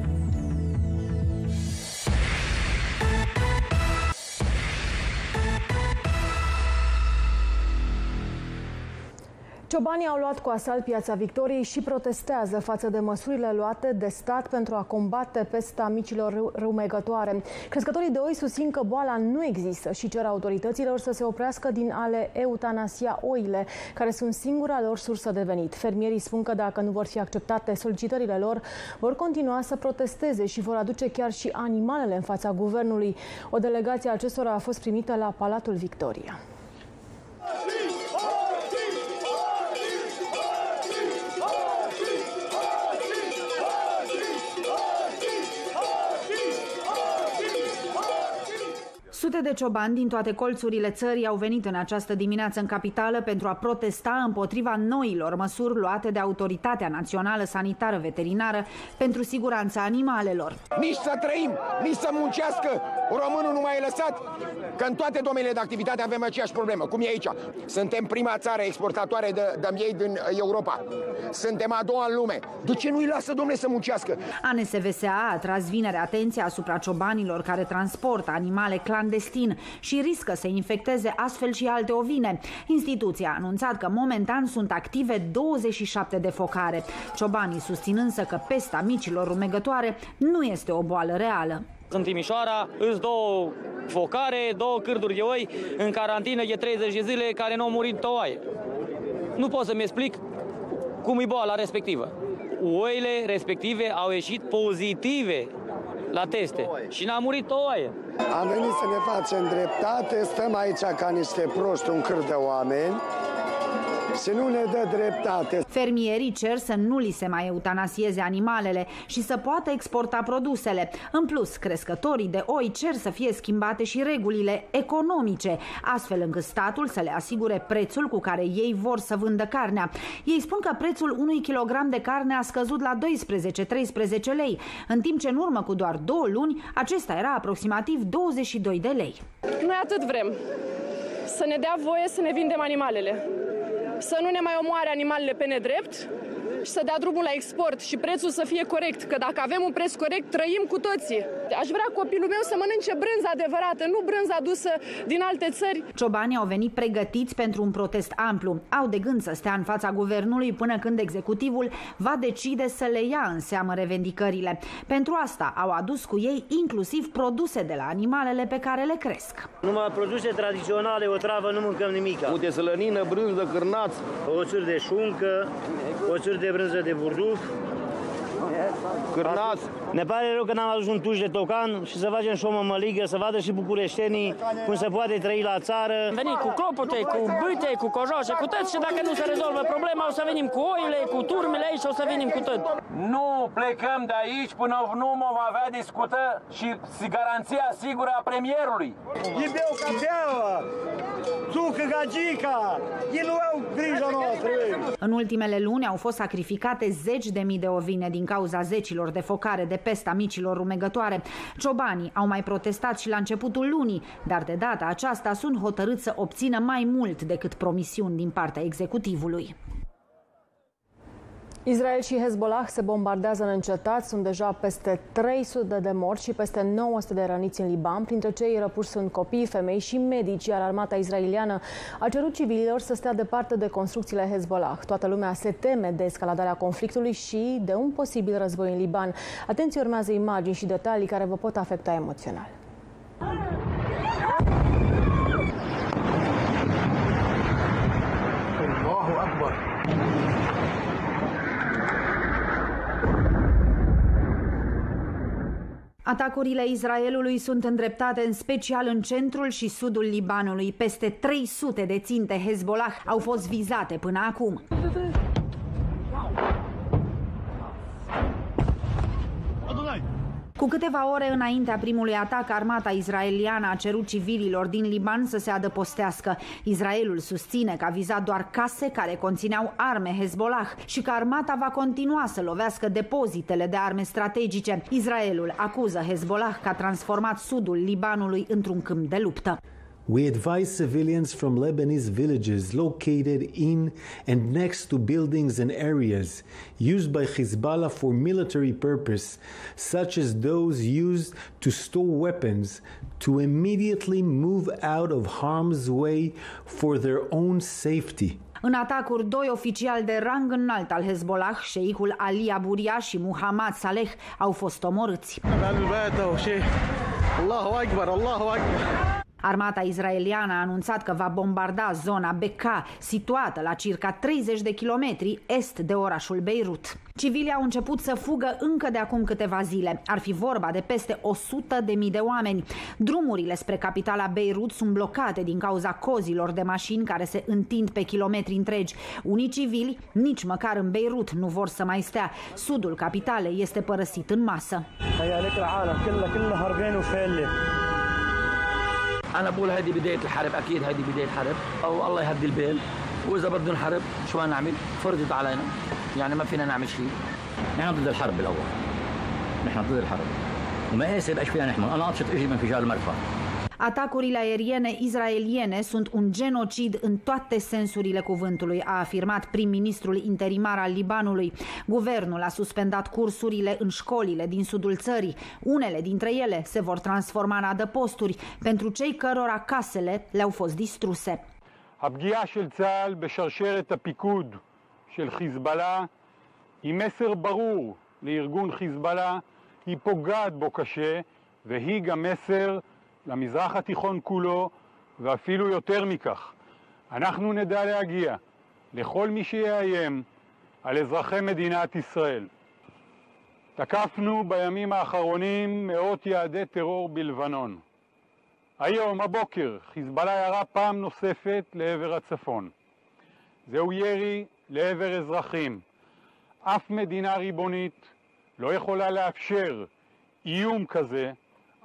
Ciobanii au luat cu asalt Piața Victoriei și protestează față de măsurile luate de stat pentru a combate pesta micilor rumegătoare. Crescătorii de oi susțin că boala nu există și cer autorităților să se oprească din a le eutanasia oile, care sunt singura lor sursă de venit. Fermierii spun că dacă nu vor fi acceptate solicitările lor, vor continua să protesteze și vor aduce chiar și animalele în fața guvernului. O delegație a acestora a fost primită la Palatul Victoria. Sute de ciobani din toate colțurile țării au venit în această dimineață în capitală pentru a protesta împotriva noilor măsuri luate de Autoritatea Națională Sanitară Veterinară pentru siguranța animalelor. Nici să trăim, nici să muncească, românul nu mai e lăsat, că în toate domeniile de activitate avem aceeași problemă, cum e aici. Suntem prima țară exportatoare de miei din Europa, suntem a doua în lume. De ce nu-i lasă, domnule, să muncească? ANSVSA a tras vineri atenția asupra ciobanilor care transportă animale clandestine și riscă să infecteze astfel și alte ovine. Instituția a anunțat că momentan sunt active 27 de focare. Ciobanii susțin însă că pesta micilor rumegătoare nu este o boală reală. În Timișoara îs două focare, două cârduri de oi, în carantină de 30 de zile, care nu au murit toaie. Nu pot să-mi explic cum e boala respectivă. Oile respective au ieșit pozitive la teste și n-a murit toaie. Am venit să ne facem dreptate, stăm aici ca niște proști, un câr de oameni, și nu ne dă dreptate. Fermierii cer să nu li se mai eutanasieze animalele și să poată exporta produsele. În plus, crescătorii de oi cer să fie schimbate și regulile economice, astfel încât statul să le asigure prețul cu care ei vor să vândă carnea. Ei spun că prețul unui kilogram de carne a scăzut la 12-13 lei, în timp ce în urmă cu doar 2 luni, acesta era aproximativ 22 de lei. Noi atât vrem, să ne dea voie să ne vindem animalele, să nu ne mai omoare animalele pe nedrept și să dea drumul la export și prețul să fie corect, că dacă avem un preț corect, trăim cu toții. Aș vrea copilul meu să mănânce brânză adevărată, nu brânza adusă din alte țări. Ciobanii au venit pregătiți pentru un protest amplu. Au de gând să stea în fața guvernului până când executivul va decide să le ia în seamă revendicările. Pentru asta au adus cu ei inclusiv produse de la animalele pe care le cresc. Numai produse tradiționale, o travă, nu mâncăm nimica. Uite, slănină, brânză, cârnați, oțuri de șuncă, oțuri de brânză de burduf, cârnați. Ne pare rău că n-am adus un tuș de tocan și să facem și o mămăligă, să vadă și bucureștenii cum se poate trăi la țară. Am venit cu clopote, cu bâte, cu cojoase, cu tot, și dacă nu se rezolvă problema, o să venim cu oile, cu turmele aici și o să venim cu tot. Nu plecăm de aici până nu vom avea discută și garanția sigură a premierului. Îi beau cafeaua, țucă, gagica, ei nu au grijă noastră. În ultimele luni au fost sacrificate 10.000 de ovine din cauza zecilor de focare de pesta micilor rumegătoare. Ciobanii au mai protestat și la începutul lunii, dar de data aceasta sunt hotărâți să obțină mai mult decât promisiuni din partea executivului. Israel și Hezbollah se bombardează neîncetat, sunt deja peste 300 de morți și peste 900 de răniți în Liban, printre cei răpuși sunt copii, femei și medici, iar armata israeliană a cerut civililor să stea departe de construcțiile Hezbollah. Toată lumea se teme de escaladarea conflictului și de un posibil război în Liban. Atenție, urmează imagini și detalii care vă pot afecta emoțional. Atacurile Israelului sunt îndreptate în special în centrul și sudul Libanului. Peste 300 de ținte Hezbollah au fost vizate până acum. Cu câteva ore înaintea primului atac, armata israeliană a cerut civililor din Liban să se adăpostească. Israelul susține că a vizat doar case care conțineau arme Hezbollah și că armata va continua să lovească depozitele de arme strategice. Israelul acuză Hezbollah că a transformat sudul Libanului într-un câmp de luptă. We advise civilians from Lebanese villages located in and next to buildings and areas used by Hezbollah for military purpose, such as those used to store weapons, to immediately move out of harm's way for their own safety. În atacuri, doi oficiali de rang înalt al Hezbollah, șeicul Ali Aburia și Muhammad Saleh, au fost omorâți. Allahu Akbar, Allahu Akbar. Armata israeliană a anunțat că va bombarda zona Beka, situată la circa 30 de kilometri est de orașul Beirut. Civilii au început să fugă încă de acum câteva zile. Ar fi vorba de peste 100.000 de oameni. Drumurile spre capitala Beirut sunt blocate din cauza cozilor de mașini care se întind pe kilometri întregi. Unii civili, nici măcar în Beirut, nu vor să mai stea. Sudul capitalei este părăsit în masă. أنا بقول هذه بداية الحرب أكيد هذه بداية الحرب أو الله يهدي البال وإذا بدنا نحارب شو هنعمل؟ فرضت علينا يعني ما فينا نعمل شيء نحن ضد الحرب الأول نحن ضد الحرب ومآسي إيش فينا نحمل أنا أطشت إجري من فجار المرفأ. Atacurile aeriene israeliene sunt un genocid în toate sensurile cuvântului, a afirmat prim-ministrul interimar al Libanului. Guvernul a suspendat cursurile în școlile din sudul țării. Unele dintre ele se vor transforma în adăposturi pentru cei cărora casele le-au fost distruse. הפגיעה של צה"ל בשרשרת הפיקוד של חיזבאללה היא מסר ברור לארגון חיזבאללה, היא פוגעת בו קשה והיא גם מסר למזרח התיכון כולו, ואפילו יותר מכך. אנחנו נדע להגיע לכל מי שיאיים על אזרחי מדינת ישראל. תקפנו בימים האחרונים מאות יעדי טרור בלבנון. היום, הבוקר, חיזבאללה ירה פעם נוספת לעבר הצפון. זהו ירי לעבר אזרחים. אף מדינה ריבונית לא יכולה לאפשר איום כזה,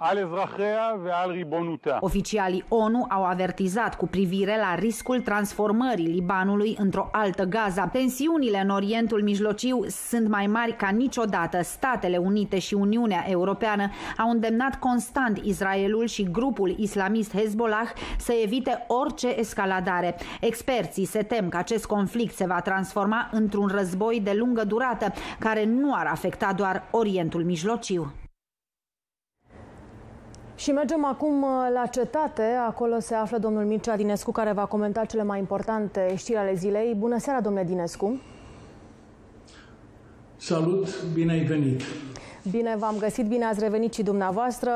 al ezrahea ve al ribonuta. Oficialii ONU au avertizat cu privire la riscul transformării Libanului într-o altă Gaza. Tensiunile în Orientul Mijlociu sunt mai mari ca niciodată. Statele Unite și Uniunea Europeană au îndemnat constant Israelul și grupul islamist Hezbollah să evite orice escaladare. Experții se tem că acest conflict se va transforma într-un război de lungă durată, care nu ar afecta doar Orientul Mijlociu. Și mergem acum la cetate, acolo se află domnul Mircea Dinescu, care va comenta cele mai importante știri ale zilei. Bună seara, domnule Dinescu! Salut, bine ai venit! Bine v-am găsit, bine ați revenit și dumneavoastră.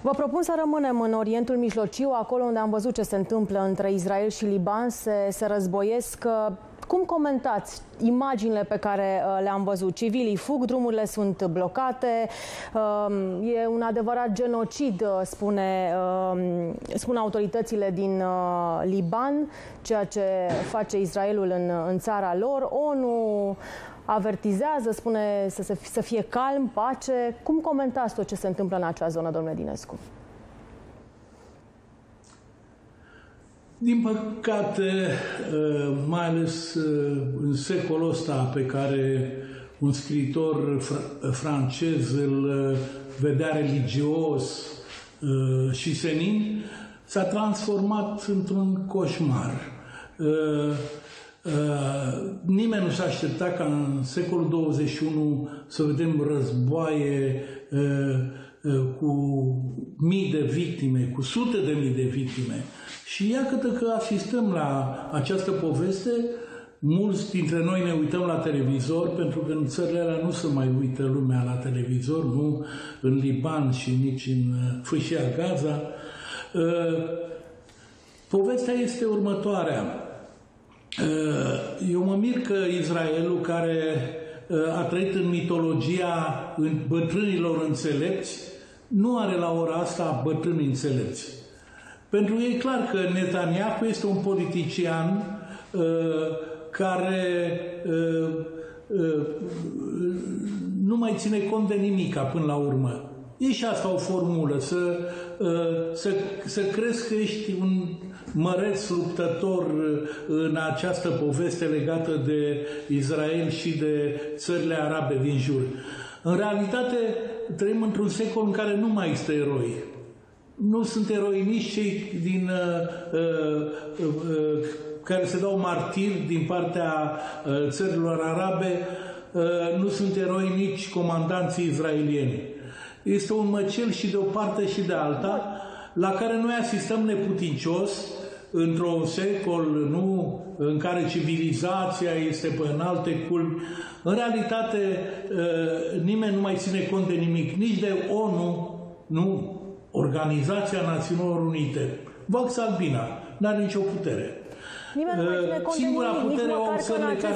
Vă propun să rămânem în Orientul Mijlociu, acolo unde am văzut ce se întâmplă între Israel și Liban, se războiesc. Cum comentați imaginile pe care le-am văzut? Civilii fug, drumurile sunt blocate, e un adevărat genocid, spun autoritățile din Liban, ceea ce face Israelul în țara lor. ONU avertizează, spune să fie calm, pace. Cum comentați tot ce se întâmplă în acea zonă, domnule Dinescu? Din păcate, mai ales în secolul ăsta pe care un scriitor francez îl vedea religios și senin, s-a transformat într-un coșmar. Nimeni nu s-a așteptat ca în secolul 21 să vedem războaie cu mii de victime, cu sute de mii de victime. Și iată că asistăm la această poveste, mulți dintre noi ne uităm la televizor, pentru că în țările alea nu se mai uită lumea la televizor, nu în Liban și nici în fâșia Gaza. Povestea este următoarea. Eu mă mir că Israelul, care a trăit în mitologia bătrânilor înțelepți, nu are la ora asta bătrâni înțelepți. Pentru că e clar că Netanyahu este un politician care nu mai ține cont de nimica până la urmă. E și asta o formulă, să crezi că ești un măreț luptător în această poveste legată de Israel și de țările arabe din jur. În realitate, trăim într-un secol în care nu mai există eroi. Nu sunt eroi nici cei din, care se dau martiri din partea țărilor arabe, nu sunt eroi nici comandanții israelieni. Este un măcel și de o parte și de alta, la care noi asistăm neputincios într-un secol nu, în care civilizația este pe în alte culmi. În realitate, nimeni nu mai ține cont de nimic, nici de ONU, nu, Organizația Națiunilor Unite. Vax Albina, n-are nicio putere. Nimeni nu mai ține cont de nimic, nici măcar că în acest...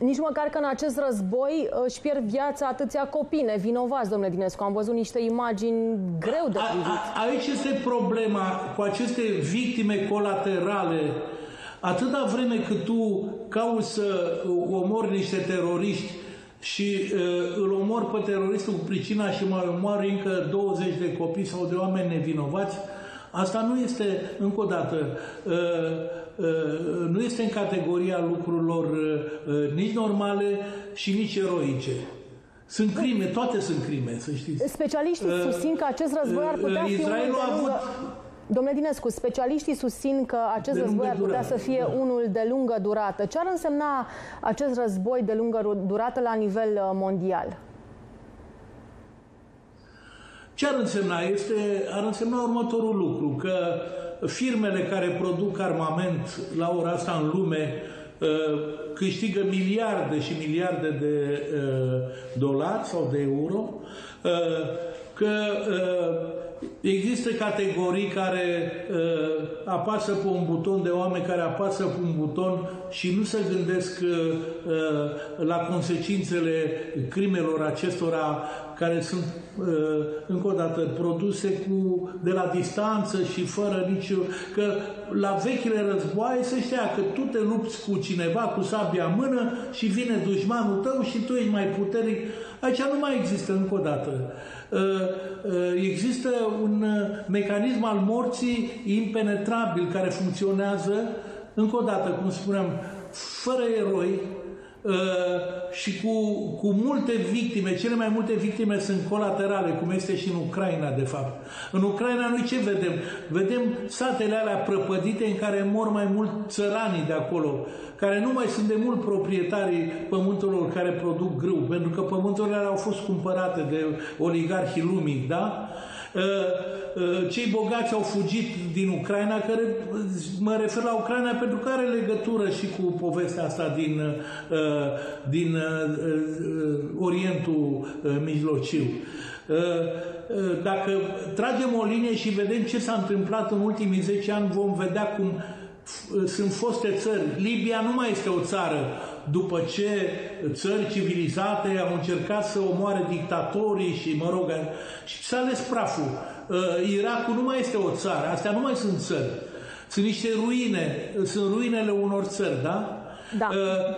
Nici măcar că în acest război își pierd viața atâția copii nevinovați, domnule Dinescu. Am văzut niște imagini greu de privit. Aici este problema cu aceste victime colaterale. Atâta vreme cât tu cauți să omori niște teroriști și îl omori pe teroristul cu pricina și mai omori încă 20 de copii sau de oameni nevinovați, asta nu este, încă o dată, nu este în categoria lucrurilor nici normale și nici eroice. Sunt crime, toate sunt crime, să știți. Specialiștii susțin că acest război ar putea fi Israelul a avut... Domnule Dinescu, specialiștii susțin că acest război ar putea să fie unul de lungă durată. Ce ar însemna acest război de lungă durată la nivel mondial? Ce ar însemna? Ar însemna următorul lucru, că firmele care produc armament la ora asta în lume câștigă miliarde și miliarde de dolari sau de euro, că există categorii care apasă pe un buton, de oameni care apasă pe un buton și nu se gândesc la consecințele crimelor acestora care sunt, încă o dată, produse cu, de la distanță și fără nicio... Că la vechile războaie se știa că tu te lupți cu cineva, cu sabia în mână și vine dușmanul tău și tu ești mai puternic. Aici nu mai există, încă o dată. Există un mecanism al morții impenetrabil care funcționează, încă o dată, cum spuneam, fără eroi și cu multe victime. Cele mai multe victime sunt colaterale, cum este și în Ucraina, de fapt. În Ucraina noi ce vedem? Vedem satele alea prăpădite în care mor mai mult țăranii de acolo, care nu mai sunt de mult proprietarii pământurilor care produc grâu, pentru că pământurile alea au fost cumpărate de oligarhii lumii, da? Cei bogați au fugit din Ucraina, care mă refer la Ucraina pentru că are legătură și cu povestea asta din Orientul Mijlociu. Dacă tragem o linie și vedem ce s-a întâmplat în ultimii 10 ani, vom vedea cum sunt foste țări. Libia nu mai este o țară după ce țări civilizate au încercat să omoare dictatorii și, mă rog, și s-a ales praful. Irakul nu mai este o țară, astea nu mai sunt țări. Sunt niște ruine, sunt ruinele unor țări, da? Da.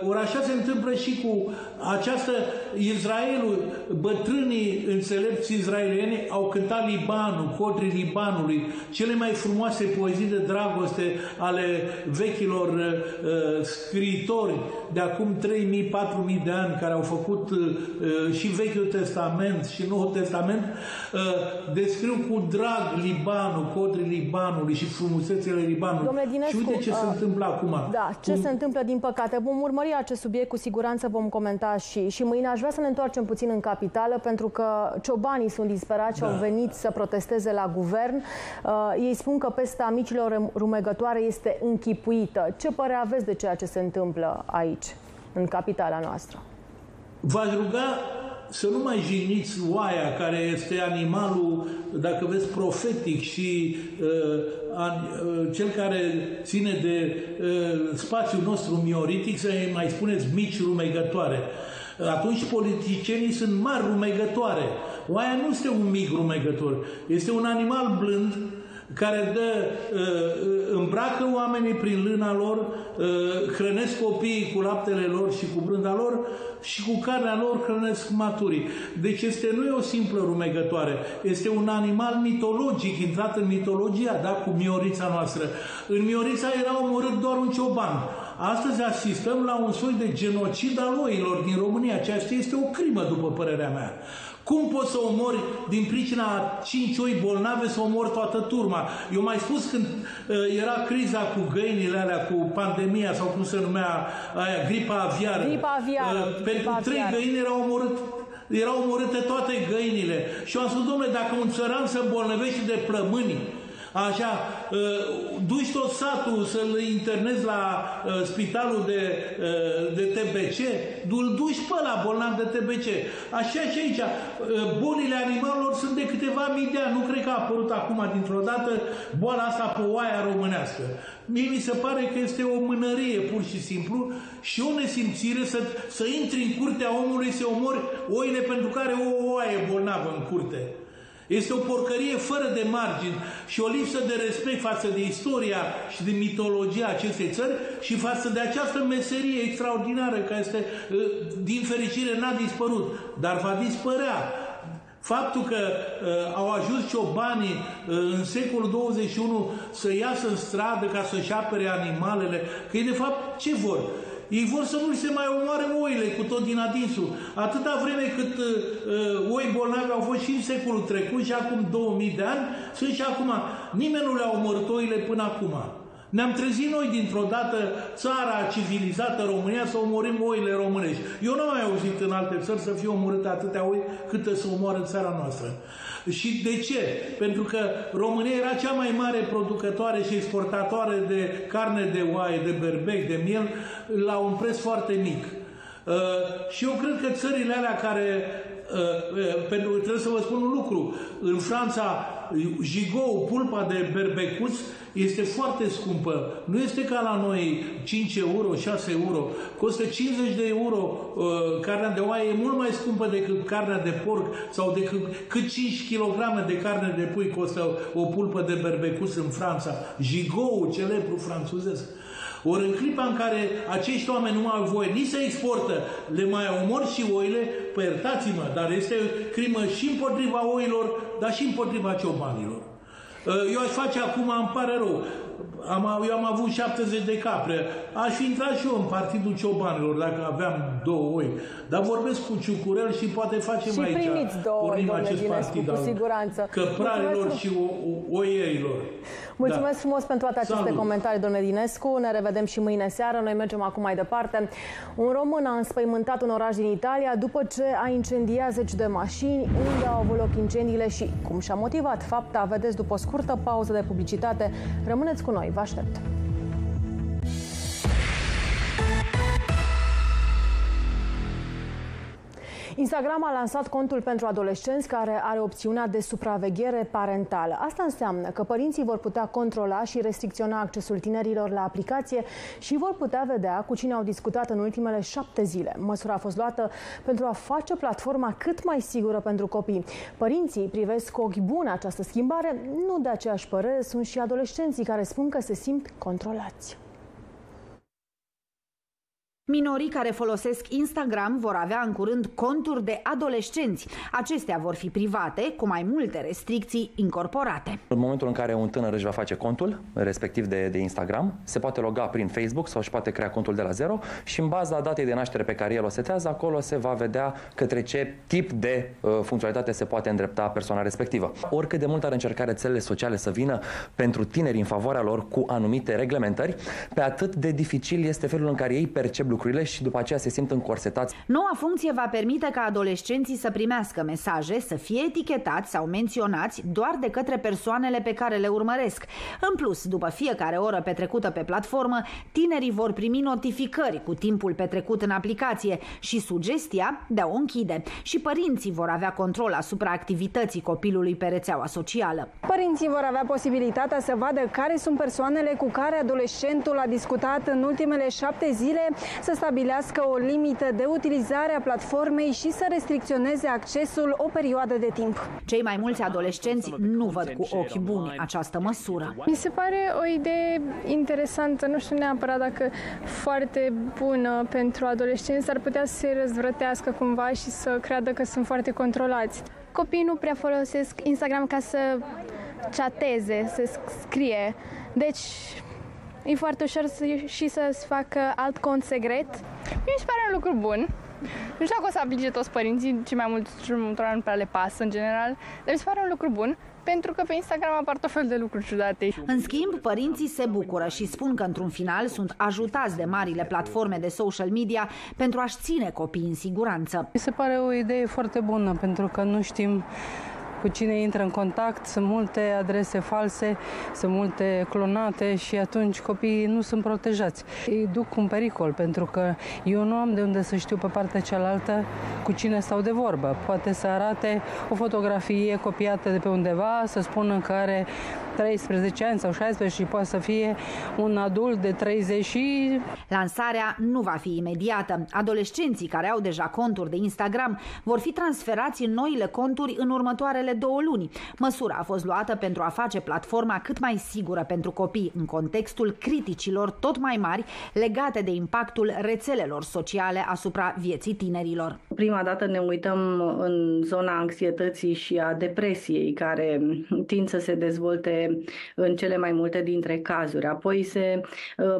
Ori așa se întâmplă și cu această Israelul, bătrânii înțelepți israelieni au cântat Libanul, Codrii Libanului, cele mai frumoase poezii de dragoste ale vechilor scriitori de acum 3.000-4.000 de ani care au făcut și Vechiul Testament și Noul Testament, descriu cu drag Libanul, Codrii Libanului și frumusețele Libanului. Domnule Dinescu, și uite ce se întâmplă acum. Da, ce se întâmplă din păcate. Vom urmări acest subiect, cu siguranță vom comenta și mâine. Aș vrea să ne întoarcem puțin în capitală, pentru că ciobanii sunt disperați, da. Au venit să protesteze la guvern. Ei spun că pesta micilor rumegătoare este închipuită. Ce părere aveți de ceea ce se întâmplă aici, în capitala noastră? V-aș ruga să nu mai jigniți oaia, care este animalul, dacă vezi, profetic și cel care ține de spațiul nostru mioritic, să mai spuneți mici rumegătoare. Atunci politicienii sunt mari rumegătoare. Oaia nu este un mic rumegător, este un animal blând care dă, îmbracă oamenii prin lâna lor, hrănesc copiii cu laptele lor și cu brânda lor și cu carnea lor hrănesc maturii. Deci este, nu e o simplă rumegătoare, este un animal mitologic, intrat în mitologia, da, cu Miorița noastră. În Miorița era omorât doar un cioban. Astăzi asistăm la un soi de genocid al oilor din România. Aceasta este o crimă, după părerea mea. Cum poți să omori din pricina a 5 oi bolnave, să omori toată turma? Eu mai spus când era criza cu găinile alea, cu pandemia sau cum se numea aia, gripa aviară. Gripa aviară. Pentru 3 găini erau omorâte toate găinile. Și eu am spus, domnule, dacă un țăran se îmbolnăvește de plămâni, așa, duci tot satul să-l internezi la spitalul de TBC, du-l duci pe la bolnav de TBC. Așa și aici, bolile animalelor sunt de câteva mii de ani, nu cred că a apărut acum dintr-o dată boala asta pe oaia românească. Mie mi se pare că este o mânărie pur și simplu și o nesimțire să intri în curtea omului, să omori oile pentru care o oaie bolnavă în curte. Este o porcărie fără de margini și o lipsă de respect față de istoria și de mitologia acestei țări și față de această meserie extraordinară care este, din fericire, n-a dispărut, dar va dispărea. Faptul că au ajuns ciobanii în secolul 21 să iasă în stradă ca să-și apere animalele, că de fapt ce vor? Ei vor să nu se mai omoare oile cu tot din adinsul. Atâta vreme cât oi bolnavi au fost și în secolul trecut și acum 2000 de ani, sunt și acum. Nimeni nu le-a omorât oile până acum. Ne-am trezit noi dintr-o dată, țara civilizată România, să omorim oile românești. Eu nu am mai auzit în alte țări să fie omorâte atâtea oi cât să omoară în țara noastră. Și de ce? Pentru că România era cea mai mare producătoare și exportatoare de carne de oaie, de berbec, de miel, la un preț foarte mic. Și eu cred că țările alea care... pentru că trebuie să vă spun un lucru. În Franța, jigou, pulpa de berbecuț, este foarte scumpă. Nu este ca la noi 5 euro, 6 euro. Costă 50 de euro. Carnea de oaie e mult mai scumpă decât carnea de porc sau decât 5 kg de carne de pui costă o pulpă de berbecuț în Franța. Jigou, celebru franțuzesc. Ori în clipa în care acești oameni nu au voie nici să exportă, le mai omor și oile, păi iertați-mă, dar este crimă și împotriva oilor, dar și împotriva ciobanilor. Eu aș face acum, îmi pare rău, eu am avut 70 de capre, aș fi intrat și eu în partidul ciobanilor dacă aveam 2 oi, dar vorbesc cu Ciucurel și poate facem și aici, pornim acest partid al căpralilor și oierilor. Mulțumesc frumos pentru toate aceste comentarii, domnule Dinescu. Ne revedem și mâine seară. Noi mergem acum mai departe. Un român a înspăimântat un oraș din Italia după ce a incendiat 10 de mașini. Unde au avut loc incendiile și cum și-a motivat fapta, vedeți după o scurtă pauză de publicitate. Rămâneți cu noi, vă aștept! Instagram a lansat contul pentru adolescenți care are opțiunea de supraveghere parentală. Asta înseamnă că părinții vor putea controla și restricționa accesul tinerilor la aplicație și vor putea vedea cu cine au discutat în ultimele 7 zile. Măsura a fost luată pentru a face platforma cât mai sigură pentru copii. Părinții privesc cu ochi buni această schimbare, nu de aceeași părere sunt și adolescenții care spun că se simt controlați. Minorii care folosesc Instagram vor avea în curând conturi de adolescenți. Acestea vor fi private, cu mai multe restricții incorporate. În momentul în care un tânăr își va face contul, respectiv de Instagram, se poate loga prin Facebook sau își poate crea contul de la zero și în baza datei de naștere pe care el o setează, acolo se va vedea către ce tip de funcționalitate se poate îndrepta persoana respectivă. Oricât de mult ar încerca rețelele sociale să vină pentru tineri în favoarea lor cu anumite reglementări, pe atât de dificil este felul în care ei percep lucrurile și după aceea se simt încorsetați. Noua funcție va permite ca adolescenții să primească mesaje, să fie etichetați sau menționați doar de către persoanele pe care le urmăresc. În plus, după fiecare oră petrecută pe platformă, tinerii vor primi notificări cu timpul petrecut în aplicație și sugestia de a o închide. Și părinții vor avea control asupra activității copilului pe rețeaua socială. Părinții vor avea posibilitatea să vadă care sunt persoanele cu care adolescentul a discutat în ultimele 7 zile să stabilească o limită de utilizare a platformei și să restricționeze accesul o perioadă de timp. Cei mai mulți adolescenți nu văd cu ochi buni această măsură. Mi se pare o idee interesantă, nu știu neapărat dacă foarte bună pentru adolescenți, ar putea să se răzvrătească cumva și să creadă că sunt foarte controlați. Copiii nu prea folosesc Instagram ca să chateze, să scrie, deci e foarte ușor să-ți facă alt cont secret. Mi se pare un lucru bun. Nu știu dacă o să aplice toți părinții, cei mai mulți nu prea le pasă în general, dar mi se pare un lucru bun, pentru că pe Instagram apar tot fel de lucruri ciudate. În schimb, părinții se bucură și spun că într-un final sunt ajutați de marile platforme de social media pentru a-și ține copiii în siguranță. Mi se pare o idee foarte bună, pentru că nu știm cu cine intră în contact, sunt multe adrese false, sunt multe clonate și atunci copiii nu sunt protejați. Îi duc un pericol, pentru că eu nu am de unde să știu pe partea cealaltă cu cine stau de vorbă. Poate să arate o fotografie copiată de pe undeva, să spună că are 13 ani sau 16 și poate să fie un adult de 30 și... Lansarea nu va fi imediată. Adolescenții care au deja conturi de Instagram vor fi transferați în noile conturi în următoarele 2 luni. Măsura a fost luată pentru a face platforma cât mai sigură pentru copii, în contextul criticilor tot mai mari legate de impactul rețelelor sociale asupra vieții tinerilor. Prima dată ne uităm în zona anxietății și a depresiei, care tind să se dezvolte în cele mai multe dintre cazuri. Apoi se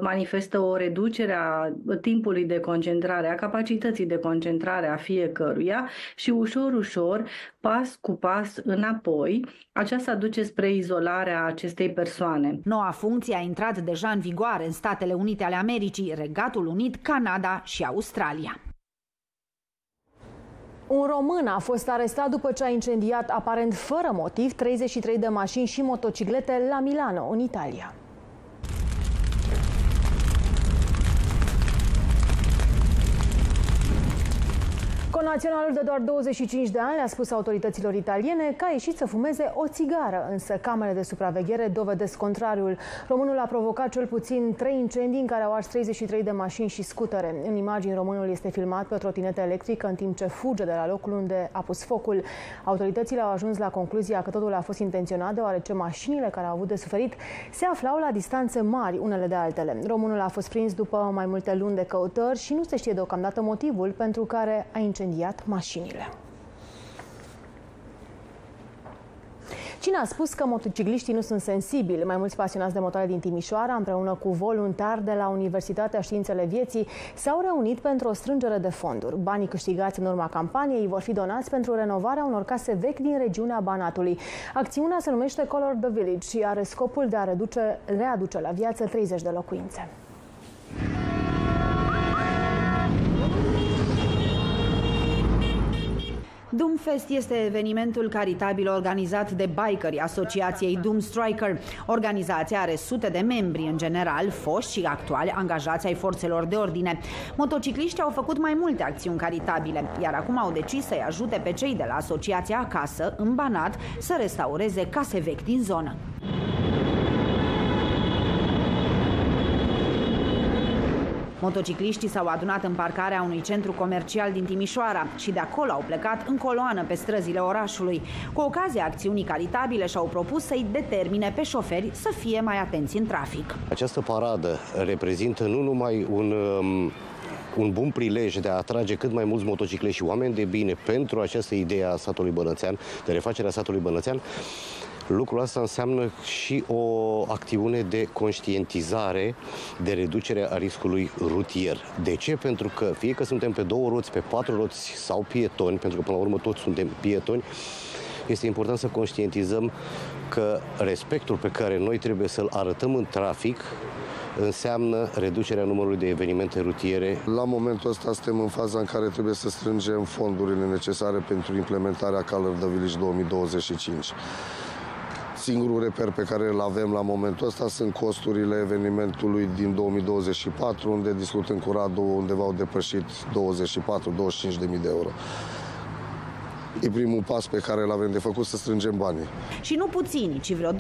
manifestă o reducere a timpului de concentrare, a capacității de concentrare a fiecăruia și ușor, ușor, pas cu pas înapoi, aceasta duce spre izolarea acestei persoane. Noua funcție a intrat deja în vigoare în Statele Unite ale Americii, Regatul Unit, Canada și Australia. Un român a fost arestat după ce a incendiat, aparent fără motiv, 33 de mașini și motociclete la Milano, în Italia. Conaționalul de doar 25 de ani le-a spus autorităților italiene că a ieșit să fumeze o țigară, însă camerele de supraveghere dovedesc contrariul. Românul a provocat cel puțin 3 incendii în care au ars 33 de mașini și scutere. În imagini, românul este filmat pe o trotinetă electrică în timp ce fuge de la locul unde a pus focul. Autoritățile au ajuns la concluzia că totul a fost intenționat, deoarece mașinile care au avut de suferit se aflau la distanțe mari unele de altele. Românul a fost prins după mai multe luni de căutări și nu se știe deocamdată motivul pentru care a incendiat mașinile. Cine a spus că motocicliștii nu sunt sensibili? Mai mulți pasionați de motoare din Timișoara, împreună cu voluntari de la Universitatea Științele Vieții, s-au reunit pentru o strângere de fonduri. Banii câștigați în urma campaniei vor fi donați pentru renovarea unor case vechi din regiunea Banatului. Acțiunea se numește Color the Village și are scopul de a readuce la viață 30 de locuințe. Doomfest este evenimentul caritabil organizat de bikerii Asociației Doomstriker. Organizația are sute de membri, în general foști și actuali angajați ai forțelor de ordine. Motocicliștii au făcut mai multe acțiuni caritabile, iar acum au decis să-i ajute pe cei de la asociația acasă, în Banat, să restaureze case vechi din zonă. Motocicliștii s-au adunat în parcarea unui centru comercial din Timișoara și de acolo au plecat în coloană pe străzile orașului. Cu ocazia acțiunii caritabile și-au propus să-i determine pe șoferi să fie mai atenți în trafic. Această paradă reprezintă nu numai un bun prilej de a atrage cât mai mulți motocicliști și oameni de bine pentru această idee a satului Bănățean, de refacerea satului Bănățean. Lucrul ăsta înseamnă și o acțiune de conștientizare, de reducere a riscului rutier. De ce? Pentru că fie că suntem pe 2 roți, pe 4 roți sau pietoni, pentru că până la urmă toți suntem pietoni, este important să conștientizăm că respectul pe care noi trebuie să-l arătăm în trafic înseamnă reducerea numărului de evenimente rutiere. La momentul ăsta suntem în faza în care trebuie să strângem fondurile necesare pentru implementarea Color the Village 2025. Singurul reper pe care îl avem la momentul ăsta sunt costurile evenimentului din 2024, unde discutăm cu Radu, undeva au depășit 24-25.000 de euro. E primul pas pe care îl avem de făcut, să strângem banii. Și nu puțini, ci vreo 20.000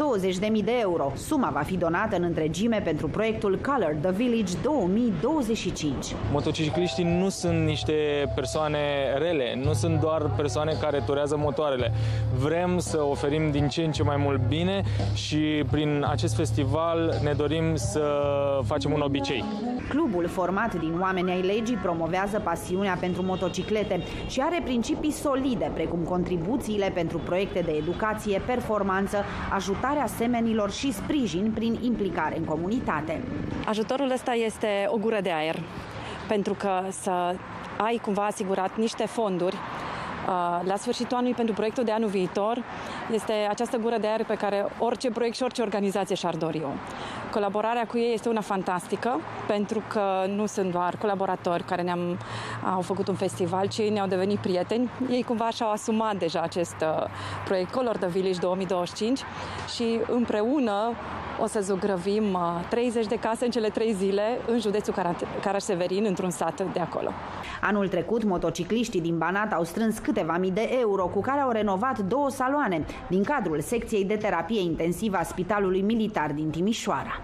de euro. Suma va fi donată în întregime pentru proiectul Color the Village 2025. Motocicliștii nu sunt niște persoane rele, nu sunt doar persoane care turează motoarele. Vrem să oferim din ce în ce mai mult bine și prin acest festival ne dorim să facem un obicei. Clubul format din oameni ai legii promovează pasiunea pentru motociclete și are principii solide, precum contribuțiile pentru proiecte de educație, performanță, ajutarea semenilor și sprijin prin implicare în comunitate. Ajutorul ăsta este o gură de aer, pentru că să ai cumva asigurat niște fonduri la sfârșitul anului pentru proiectul de anul viitor, este această gură de aer pe care orice proiect și orice organizație și-ar dori eu. Colaborarea cu ei este una fantastică, pentru că nu sunt doar colaboratori care au făcut un festival, ci ei ne-au devenit prieteni. Ei cumva și-au asumat deja acest proiect Color the Village 2025 și împreună o să zugrăvim 30 de case în cele 3 zile în județul Caraș-Severin, într-un sat de acolo. Anul trecut, motocicliștii din Banat au strâns câteva mii de euro, cu care au renovat 2 saloane din cadrul secției de terapie intensivă a Spitalului Militar din Timișoara.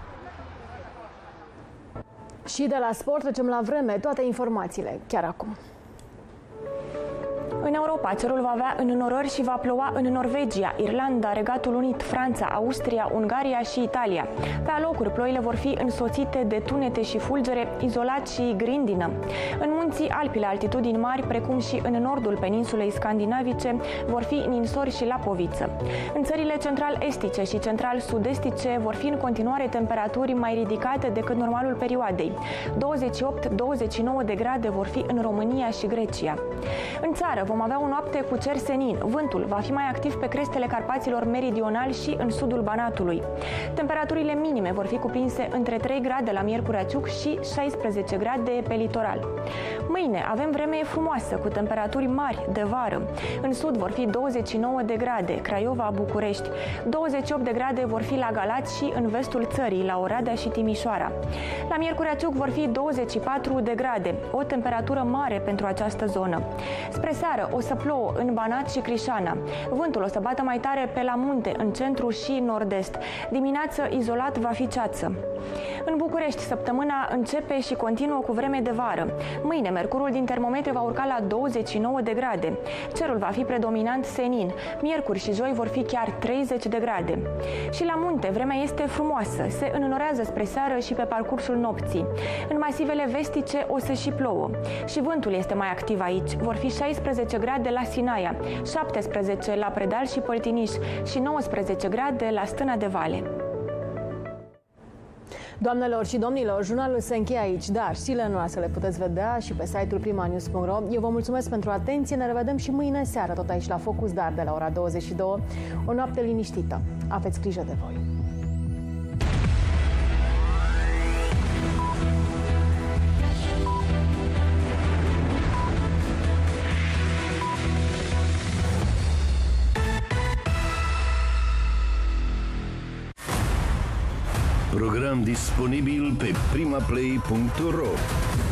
Și de la sport trecem la vreme, toate informațiile chiar acum. În Europa, cerul va avea înnorări și va ploua în Norvegia, Irlanda, Regatul Unit, Franța, Austria, Ungaria și Italia. Pe alocuri, ploile vor fi însoțite de tunete și fulgere, izolat și grindină. În munții Alpi, la altitudini mari, precum și în nordul peninsulei scandinavice, vor fi ninsori și lapoviță. În țările central-estice și central-sud-estice vor fi în continuare temperaturi mai ridicate decât normalul perioadei. 28-29 de grade vor fi în România și Grecia. În țară vom avea o noapte cu cer senin. Vântul va fi mai activ pe crestele Carpaților meridionali și în sudul Banatului. Temperaturile minime vor fi cuprinse între 3 grade la Miercurea Ciuc și 16 grade pe litoral. Mâine avem vreme frumoasă, cu temperaturi mari de vară. În sud vor fi 29 de grade, Craiova, București. 28 de grade vor fi la Galați și în vestul țării, la Oradea și Timișoara. La Miercurea Ciuc vor fi 24 de grade, o temperatură mare pentru această zonă. Spre seară o să plouă în Banat și Crișana. Vântul o să bată mai tare pe la munte, în centru și nord-est. Dimineață izolat va fi ceață. În București, săptămâna începe și continuă cu vreme de vară. Mâine, mercurul din termometre va urca la 29 de grade. Cerul va fi predominant senin. Miercuri și joi vor fi chiar 30 de grade. Și la munte, vremea este frumoasă. Se înnorează spre seară și pe parcursul nopții. În masivele vestice o să și plouă. Și vântul este mai activ aici. Vor fi 16 grade la Sinaia, 17 la Predal și Păltiniș și 19 grade la Stâna de Vale. Doamnelor și domnilor, jurnalul se încheie aici, dar știrile noastre le puteți vedea și pe site-ul primanews.ro. Eu vă mulțumesc pentru atenție, ne revedem și mâine seară, tot aici la Focus, dar de la ora 22. O noapte liniștită, aveți grijă de voi! Program disponibil pe primaplay.ro.